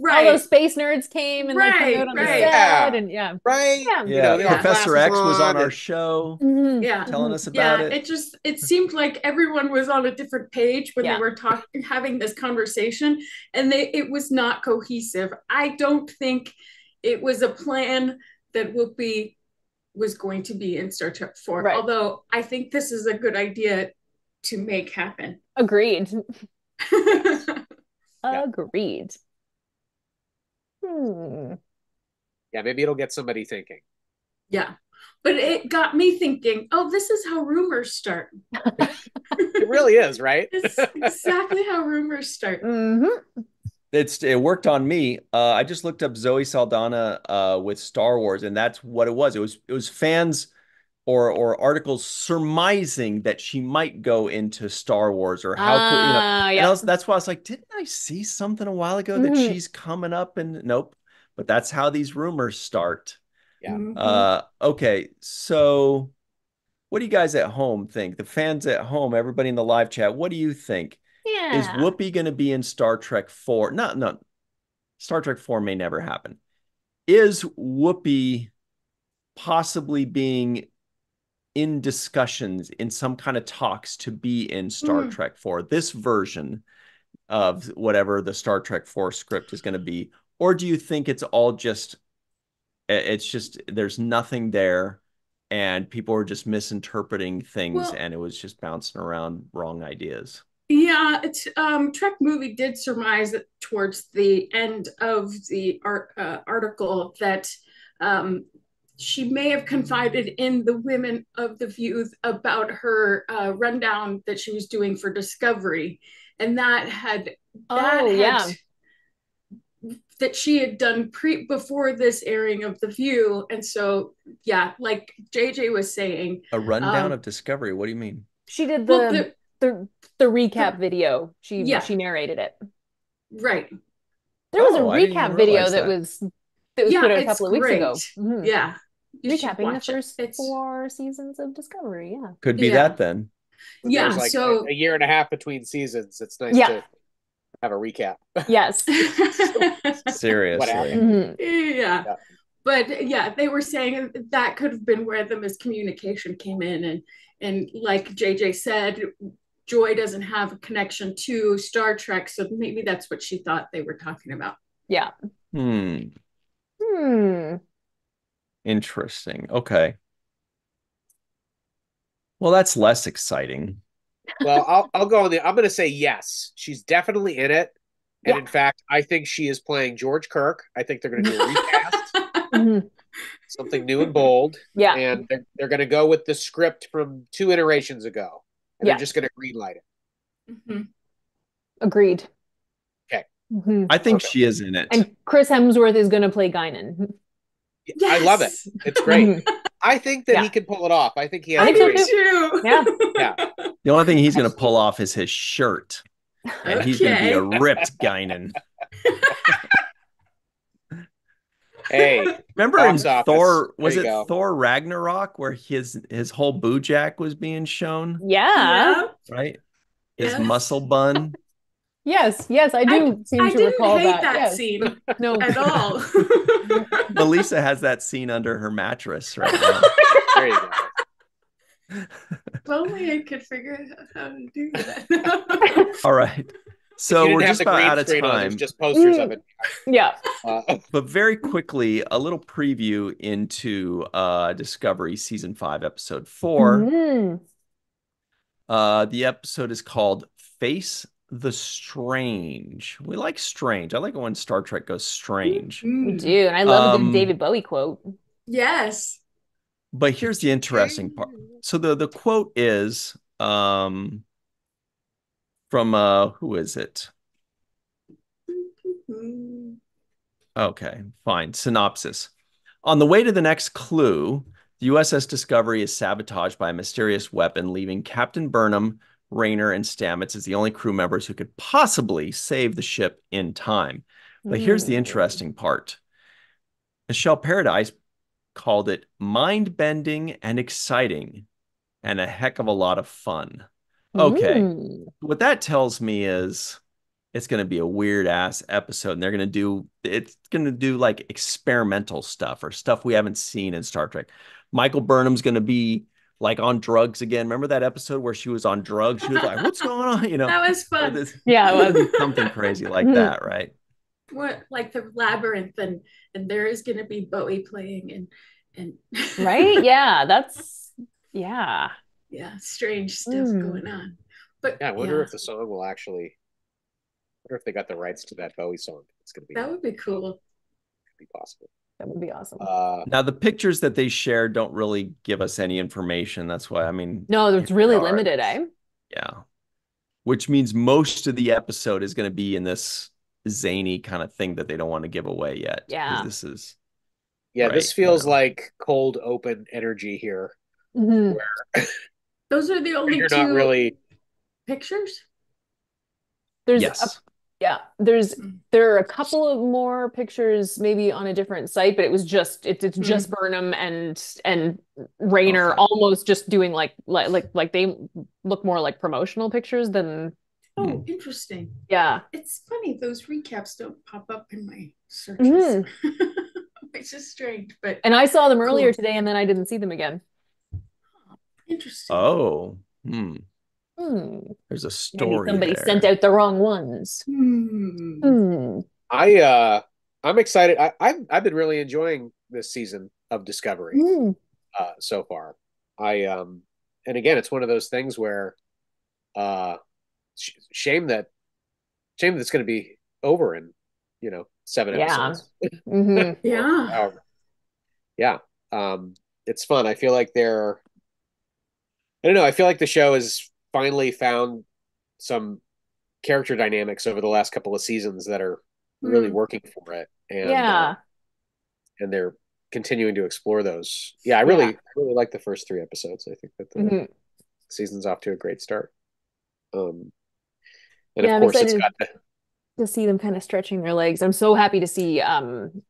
Right. All those space nerds came and right, they on right. the set yeah. and yeah. Right. Yeah. You know, yeah. Professor X was on and... our show mm-hmm. yeah. telling us about yeah. it. It just it seemed like everyone was on a different page when yeah. they were talking having this conversation, and they it was not cohesive. I don't think it was a plan that Whoopi was going to be in Star Trek four. Right. Although I think this is a good idea to make happen. Agreed. Agreed. Hmm. Yeah, maybe it'll get somebody thinking. Yeah, but it got me thinking, oh, this is how rumors start. It really is, right? It's exactly how rumors start. Mm-hmm. It's It worked on me. Uh, I just looked up Zoe Saldaña uh, with Star Wars, and that's what it was. It was it was fans or or articles surmising that she might go into Star Wars or how uh, cool, you know. Yeah. And I was, that's why I was like, didn't I see something a while ago that mm-hmm. she's coming up? And nope. But that's how these rumors start. Yeah. Mm-hmm. Uh, okay. So what do you guys at home think? The fans at home, everybody in the live chat, what do you think? Yeah. Is Whoopi going to be in Star Trek four? No, no. Star Trek four may never happen. Is Whoopi possibly being in discussions, in some kind of talks to be in Star mm. Trek four, this version of whatever the Star Trek four script is going to be? Or do you think it's all just, it's just, there's nothing there and people are just misinterpreting things well, and it was just bouncing around wrong ideas? Yeah, it's um, Trek Movie did surmise that towards the end of the art, uh, article that um, she may have confided in the women of the View about her uh, rundown that she was doing for Discovery. And that had, that oh, had, yeah. that she had done pre before this airing of the View. And so, yeah, like J J was saying. A rundown um, of Discovery. What do you mean? She did the, well, the, the, the recap the, video. She, yeah. she narrated it. Right. There was oh, a recap video that, that was, that was yeah, put out a couple of weeks great. ago. Mm-hmm. Yeah. You recapping the first it. four seasons of Discovery. Yeah. Could be yeah. that then. But yeah. Like so a, a year and a half between seasons. It's nice yeah. to have a recap. Yes. Seriously. Mm-hmm. yeah. yeah. But yeah, they were saying that could have been where the miscommunication came in. And, and like J J said, Joy doesn't have a connection to Star Trek, so maybe that's what she thought they were talking about. Yeah. Hmm. Hmm. Interesting. Okay. Well, that's less exciting. Well, I'll I'll go on there. I'm going to say yes. She's definitely in it. And yeah. in fact, I think she is playing George Kirk. I think they're going to do a recast. Something new and bold. Yeah. And they're, they're going to go with the script from two iterations ago. And yeah. they're just going to greenlight it. Mm-hmm. Agreed. Okay. Mm-hmm. I think okay. she is in it. And Chris Hemsworth is going to play Guinan. Yes. I love it. It's great. I think that yeah. he can pull it off. I think he has I think too. Yeah. yeah. The only thing he's going to pull off is his shirt. And okay. he's going to be a ripped Guinan. Hey. Remember in Thor, was it go. Thor Ragnarok where his his whole boojack was being shown? Yeah. Right? His yes. muscle bun. Yes, yes, I do I, seem I to recall that. I didn't hate that, that yes. scene no. at all. Melissa has that scene under her mattress right now. There you go. If only I could figure out how to do that. All right. So we're just about out of time. On, just posters mm. of it. Yeah. Uh, but very quickly, a little preview into uh, Discovery Season five, Episode four. Mm. Uh, the episode is called Face the Strange. We like strange. I like it when Star Trek goes strange. We do. And I love um, the David Bowie quote. Yes. But here's the interesting part. So the, the quote is um, from, uh, who is it? Okay, fine. Synopsis. On the way to the next clue, the U S S Discovery is sabotaged by a mysterious weapon, leaving Captain Burnham, Rayner, and Stamets as the only crew members who could possibly save the ship in time. But here's the interesting part. Michelle Paradise called it mind-bending and exciting and a heck of a lot of fun. Okay. Ooh. What that tells me is it's going to be a weird-ass episode, and they're going to do, it's going to do like experimental stuff or stuff we haven't seen in Star Trek. Michael Burnham's going to be like on drugs again. Remember that episode where she was on drugs? She was like, what's going on? You know, that was fun. This, yeah, it was. Something crazy like that, right? What, like the labyrinth, and and there is going to be Bowie playing, and and right, yeah, that's yeah, yeah, strange stuff mm. going on. But yeah, I wonder yeah. if the song will actually. I wonder if they got the rights to that Bowie song. It's going to be that would be cool. Could be possible. That would be awesome. Uh, now the pictures that they shared don't really give us any information. That's why I mean, no, it's really are, limited, eh? Yeah, which means most of the episode is going to be in this zany kind of thing that they don't want to give away yet. Yeah, this is yeah right, this feels you know. like cold open energy here. Mm-hmm. Where those are the only you're two not really pictures there's yes. a, yeah there's there are a couple of more pictures maybe on a different site, but it was just it, it's mm-hmm. just Burnham and and Rayner okay. almost just doing like like like like they look more like promotional pictures than Oh, interesting. Yeah. It's funny. Those recaps don't pop up in my searches. Mm-hmm. It's just strange. But and I saw them earlier cool. today, and then I didn't see them again. Interesting. Oh. Hmm. Hmm. There's a story Maybe somebody there. Sent out the wrong ones. Hmm. Hmm. I, uh, I'm excited. I, I've, I've been really enjoying this season of Discovery mm. uh, so far. I, um, and again, it's one of those things where, uh, Shame that, shame that's going to be over in, you know, seven yeah. episodes. Mm-hmm. yeah, yeah, um, it's fun. I feel like they're, I don't know. I feel like the show has finally found some character dynamics over the last couple of seasons that are mm. really working for it, and yeah, uh, and they're continuing to explore those. Yeah, I really, yeah. I really like the first three episodes. I think that the mm-hmm. season's off to a great start. Um. And yeah, of course I'm excited it's got to... to see them kind of stretching their legs. I'm so happy to see um,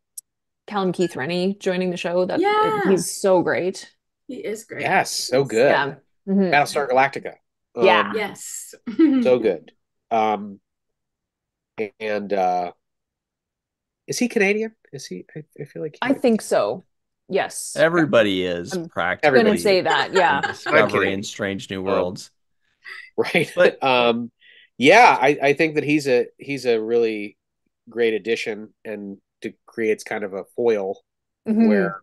Callum Keith Rennie joining the show. That yeah. he's so great. He is great. Yes, so good. Yeah. Mm-hmm. Battlestar Galactica. Um, yeah. Yes. so good. Um, and uh, is he Canadian? Is he? I, I feel like. He I is. think so. Yes. Everybody is. I'm practically. I'm going to say that. Yeah. Discovery and Strange New Worlds. right? But um, yeah, I, I think that he's a he's a really great addition, and to creates kind of a foil mm-hmm. where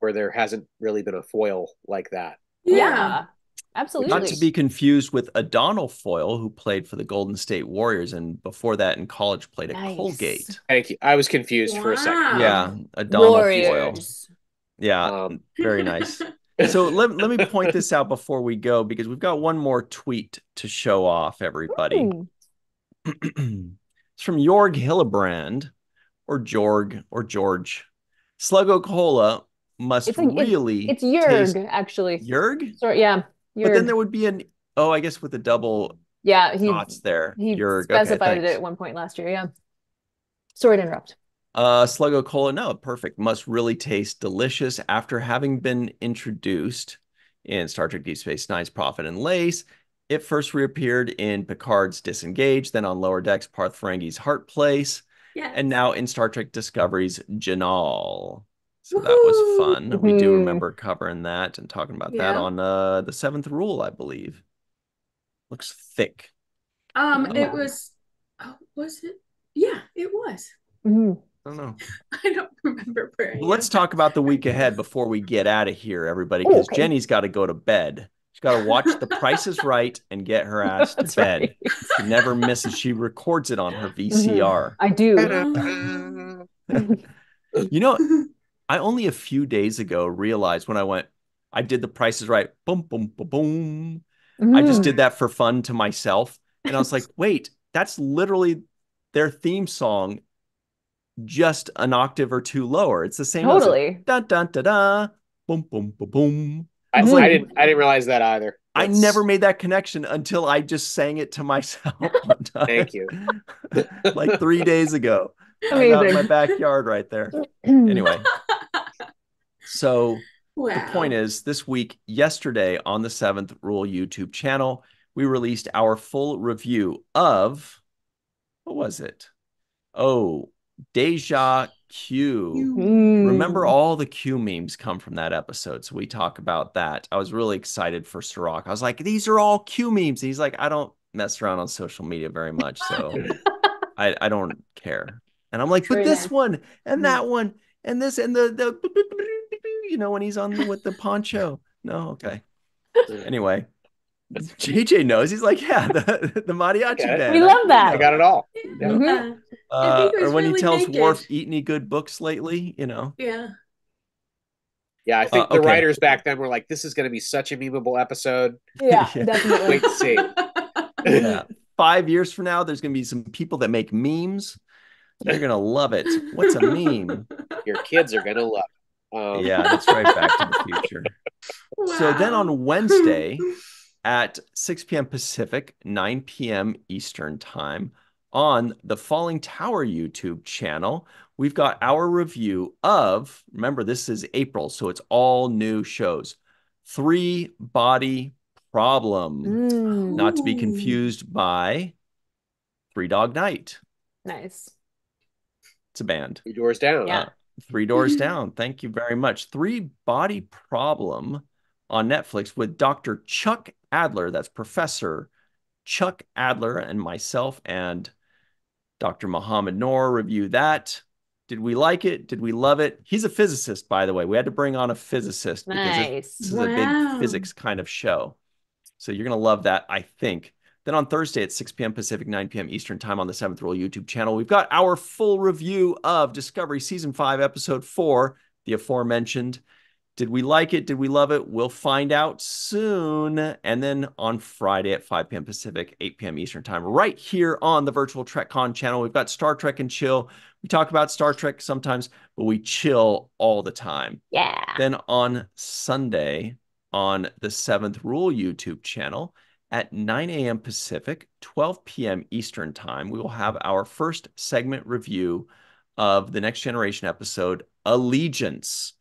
where there hasn't really been a foil like that. Yeah. Um, Absolutely. Not to be confused with Adonal Foyle, who played for the Golden State Warriors and before that in college played at nice. Colgate. Thank you. I was confused wow. for a second. Yeah, Adonal Warriors. Foyle. Yeah, um, very nice. So let, let me point this out before we go, because we've got one more tweet to show off, everybody. It's from Jorg Hillebrand, or Jorg, or George. Sluggo Cola must it's like, really... It's, it's Jorg, taste... actually. Jorg? Sorry, yeah. But then there would be an oh, I guess with the double yeah he, knots there. He Jorg. specified okay, it at one point last year. Yeah, sorry to interrupt. Uh, Sluggo Cola, no, perfect. Must really taste delicious after having been introduced in Star Trek: Deep Space Nine's Prophet and Lace. It first reappeared in Picard's Disengage, then on Lower Decks Parth Ferengi's Heart Place, yes. and now in Star Trek Discovery's Janal. So that was fun. Mm-hmm. We do remember covering that and talking about yeah. that on uh, the Seventh Rule, I believe. Looks thick. Um, oh. It was, oh, was it? Yeah, it was. Mm-hmm. I don't know. I don't remember. Well, let's talk about the week ahead before we get out of here, everybody, because okay. Jenny's got to go to bed. She's got to watch The Price is Right and get her ass to bed. Right. She never misses. She records it on her V C R. Mm-hmm. I do. You know... I only a few days ago realized when I went, I did The Price is Right. Boom, boom, boom, boom. Mm. I just did that for fun to myself. And I was like, wait, that's literally their theme song, just an octave or two lower. It's the same. Totally. Da, da, da, da. Boom, boom, boom, boom. I, I, like, I, didn't, I didn't realize that either. That's... I never made that connection until I just sang it to myself. Thank you. Like three days ago. Amazing. Out in my backyard right there. Anyway. So wow. the point is, this week, yesterday on the Seventh Rule YouTube channel, we released our full review of, what was it? Oh, Deja Q. Mm. Remember, all the Q memes come from that episode. So we talk about that. I was really excited for Sirach. I was like, these are all Q memes. And he's like, I don't mess around on social media very much. So I, I don't care. And I'm like, True but this that. one and that one and this and the, the you know, when he's on the, with the poncho. No, okay. Anyway, J J knows. He's like, yeah, the, the mariachi band. We love that. I got it all. Yeah. Mm-hmm. uh, or when really he tells Worf, eat any good books lately, you know. Yeah. Yeah, I think uh, the okay. writers back then were like, this is going to be such a memeable episode. Yeah, yeah. definitely. Wait to see. Yeah. Five years from now, there's going to be some people that make memes. They're going to love it. What's a meme? Your kids are going to love it. Um. Yeah, that's right, Back to the Future. Wow. So then on Wednesday at six p.m. Pacific, nine p.m. Eastern time, on the Falling Tower YouTube channel, we've got our review of, remember, this is April, so it's all new shows, Three Body Problem. Mm. Not to be confused by Three Dog Night. Nice. A band. Three Doors Down. Yeah. Uh, Three Doors Down. Thank you very much. Three Body Problem on Netflix with Doctor Chuck Adler. That's Professor Chuck Adler and myself and Doctor Muhammad Noor review that. Did we like it? Did we love it? He's a physicist, by the way. We had to bring on a physicist nice. because it, this wow. is a big physics kind of show. So you're going to love that, I think. Then on Thursday at six p.m. Pacific, nine p.m. Eastern time on the Seventh Rule YouTube channel, we've got our full review of Discovery Season five, Episode four, the aforementioned. Did we like it? Did we love it? We'll find out soon. And then on Friday at five p.m. Pacific, eight p.m. Eastern time, right here on the Virtual TrekCon channel, we've got Star Trek and Chill. We talk about Star Trek sometimes, but we chill all the time. Yeah. Then on Sunday on the Seventh Rule YouTube channel, at nine a.m. Pacific, twelve p.m. Eastern time, we will have our first segment review of the Next Generation episode, Allegiance.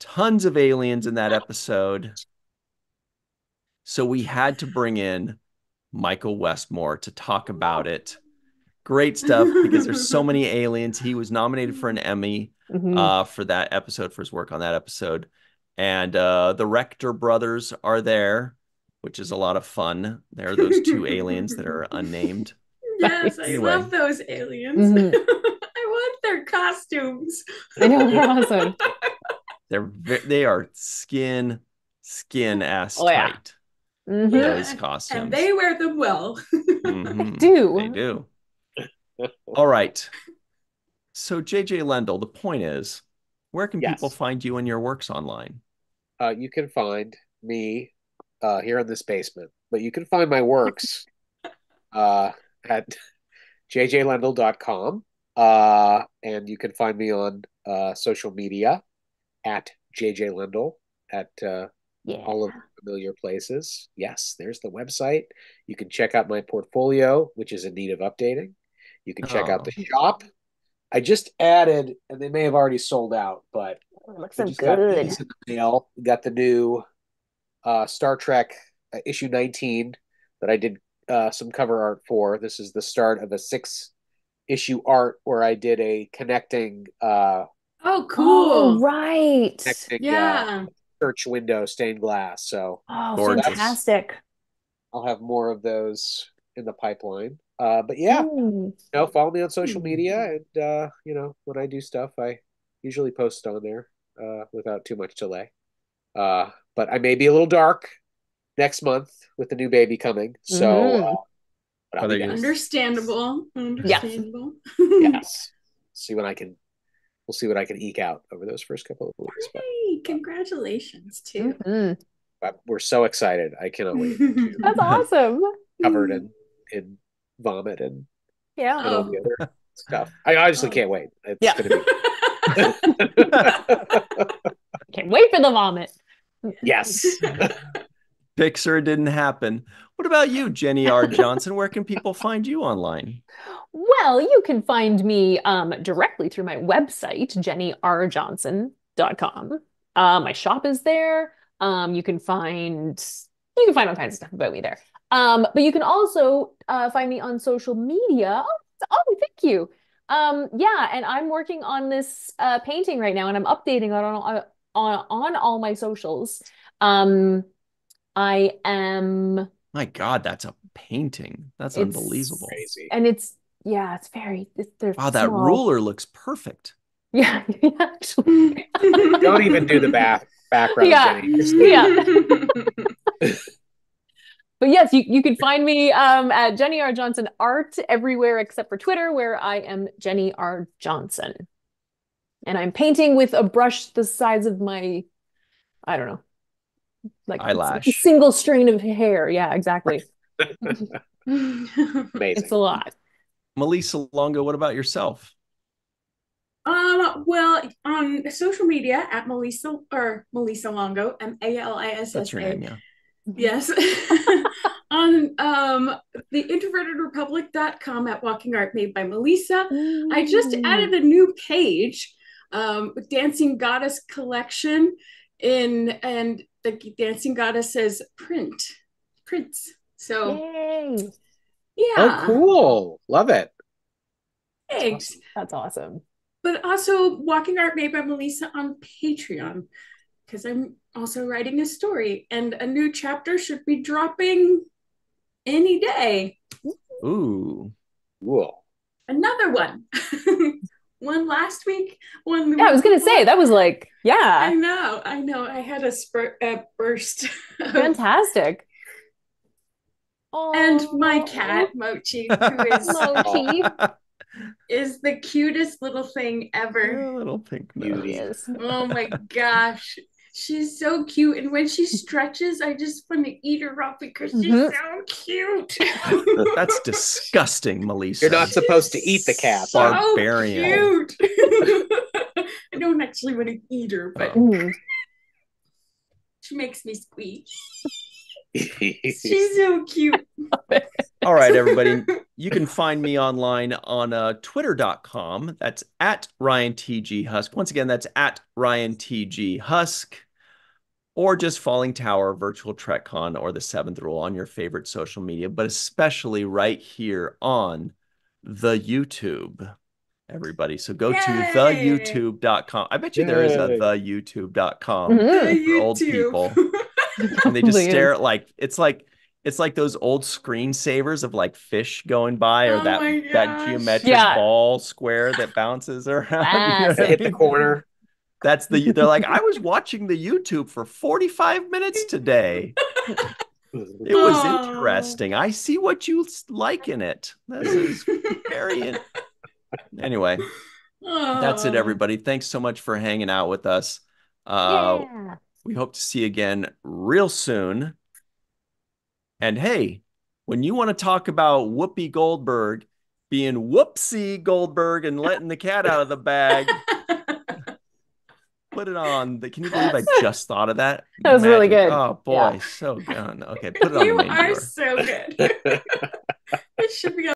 Tons of aliens in that episode. So we had to bring in Michael Westmore to talk about it. Great stuff, because there's so many aliens. He was nominated for an Emmy mm-hmm. uh, for that episode, for his work on that episode. And uh, the Rector brothers are there. which is a lot of fun. There are those two aliens that are unnamed. Yes, I anyway. love those aliens. Mm-hmm. I want their costumes. I know, they're awesome. They're they are skin skin ass oh, yeah. tight. Mm-hmm. Yeah, those costumes, and they wear them well. Mm-hmm. They do. They do. All right. So J J. Lendl, the point is, where can yes. people find you and your works online? Uh, you can find me uh, here in this basement, but you can find my works uh, at j j lendl dot com, uh, and you can find me on uh, social media at J J. Lendl at uh, yeah. all of the familiar places. Yes, there's the website. You can check out my portfolio, which is in need of updating. You can check oh. out the shop. I just added, and they may have already sold out, but oh, it looks so good. Got these in the mail. Got the new uh, Star Trek uh, issue nineteen that I did uh, some cover art for. This is the start of a six-issue art where I did a connecting. Uh, oh, cool! Oh, right, connecting, yeah. Uh, church window stained glass. So oh, gorgeous. Fantastic! I'll have more of those in the pipeline. Uh, but yeah, mm. you know, follow me on social media, and uh, you know, when I do stuff, I usually post on there uh, without too much delay. Uh, but I may be a little dark next month with the new baby coming, so mm. uh, I'll be understandable. Understandable. Yeah. Yes. See what I can. We'll see what I can eke out over those first couple of weeks. Hey, but, congratulations too! Mm-hmm. We're so excited! I cannot wait. To That's awesome. Covered in in. vomit and yeah and all the other stuff. I honestly can't wait. It's yeah. gonna be can't wait for the vomit. Yes. Picture didn't happen. What about you, Jenny R. Johnson? Where can people find you online? Well, you can find me um directly through my website, jenny r johnson dot com. Uh, my shop is there. Um you can find you can find all kinds of stuff about me there. Um, but you can also uh, find me on social media. Oh, oh thank you. Um, yeah, and I'm working on this uh, painting right now, and I'm updating it on on on all my socials. Um, I am. My God, that's a painting. That's unbelievable. Crazy. And it's yeah, it's very. It's, wow, that small. Ruler looks perfect. Yeah, actually. Don't even do the back background. Yeah, Jenny. Yeah. But yes, you, you can find me um, at Jenny R. Johnson Art everywhere except for Twitter, where I am Jenny R. Johnson. And I'm painting with a brush the size of my, I don't know, like eyelash. A single strain of hair. Yeah, exactly. Amazing. It's a lot. Melissa Longo, what about yourself? Um, well, on social media at Melissa or Melissa Longo, M A L I S S A. That's your name, yeah. Yes. On um the introverted republic dot com at Walking Art Made by Melissa. Ooh. I just added a new page, um Dancing Goddess Collection, in and the Dancing Goddess says print prints. So yay. Yeah. Oh, cool. Love it. Thanks. That's awesome. But also Walking Art Made by Melissa on Patreon, because I'm also writing a story, and a new chapter should be dropping any day. Ooh. Whoa. Another one. One last week. One. Yeah, I was going to say, that was like, yeah. I know. I know. I had a, spur a burst. Fantastic. Aww. And my cat, Mochi, who is, Mochi. is the cutest little thing ever. Oh, little pink nose. Oh my gosh. She's so cute, and when she stretches, I just want to eat her up because she's mm-hmm. so cute. That's disgusting, Melissa. You're not she's supposed to eat the cat. So barbarian. Cute. I don't actually want to eat her, but oh. she makes me squeeze. She's so cute. All right, everybody. You can find me online on uh, twitter dot com. That's at Ryan T G Husk. Once again, that's at Ryan T G Husk. Or just Falling Tower, Virtual TrekCon, or the Seventh Rule on your favorite social media, but especially right here on the YouTube, everybody. So go Yay! To the youtube dot com. I bet you Yay. There is a the youtube dot com mm-hmm. for old people. and they just stare at, like, it's like it's like those old screensavers of like fish going by, or oh that that geometric yeah. ball square that bounces around. Ah, you know, hit the corner. That's the they're like, I was watching the YouTube for forty-five minutes today. It was Aww. interesting. I see what you like in it. This is very in- anyway. Aww. That's it, everybody. Thanks so much for hanging out with us. Uh, yeah. We hope to see you again real soon. And hey, when you want to talk about Whoopi Goldberg being Whoopsie Goldberg and letting the cat out of the bag, put it on. The, can you believe I just thought of that? That was Imagine. really good. Oh boy, yeah. so good. Okay, put it on. You the main are door. so good. It should be on.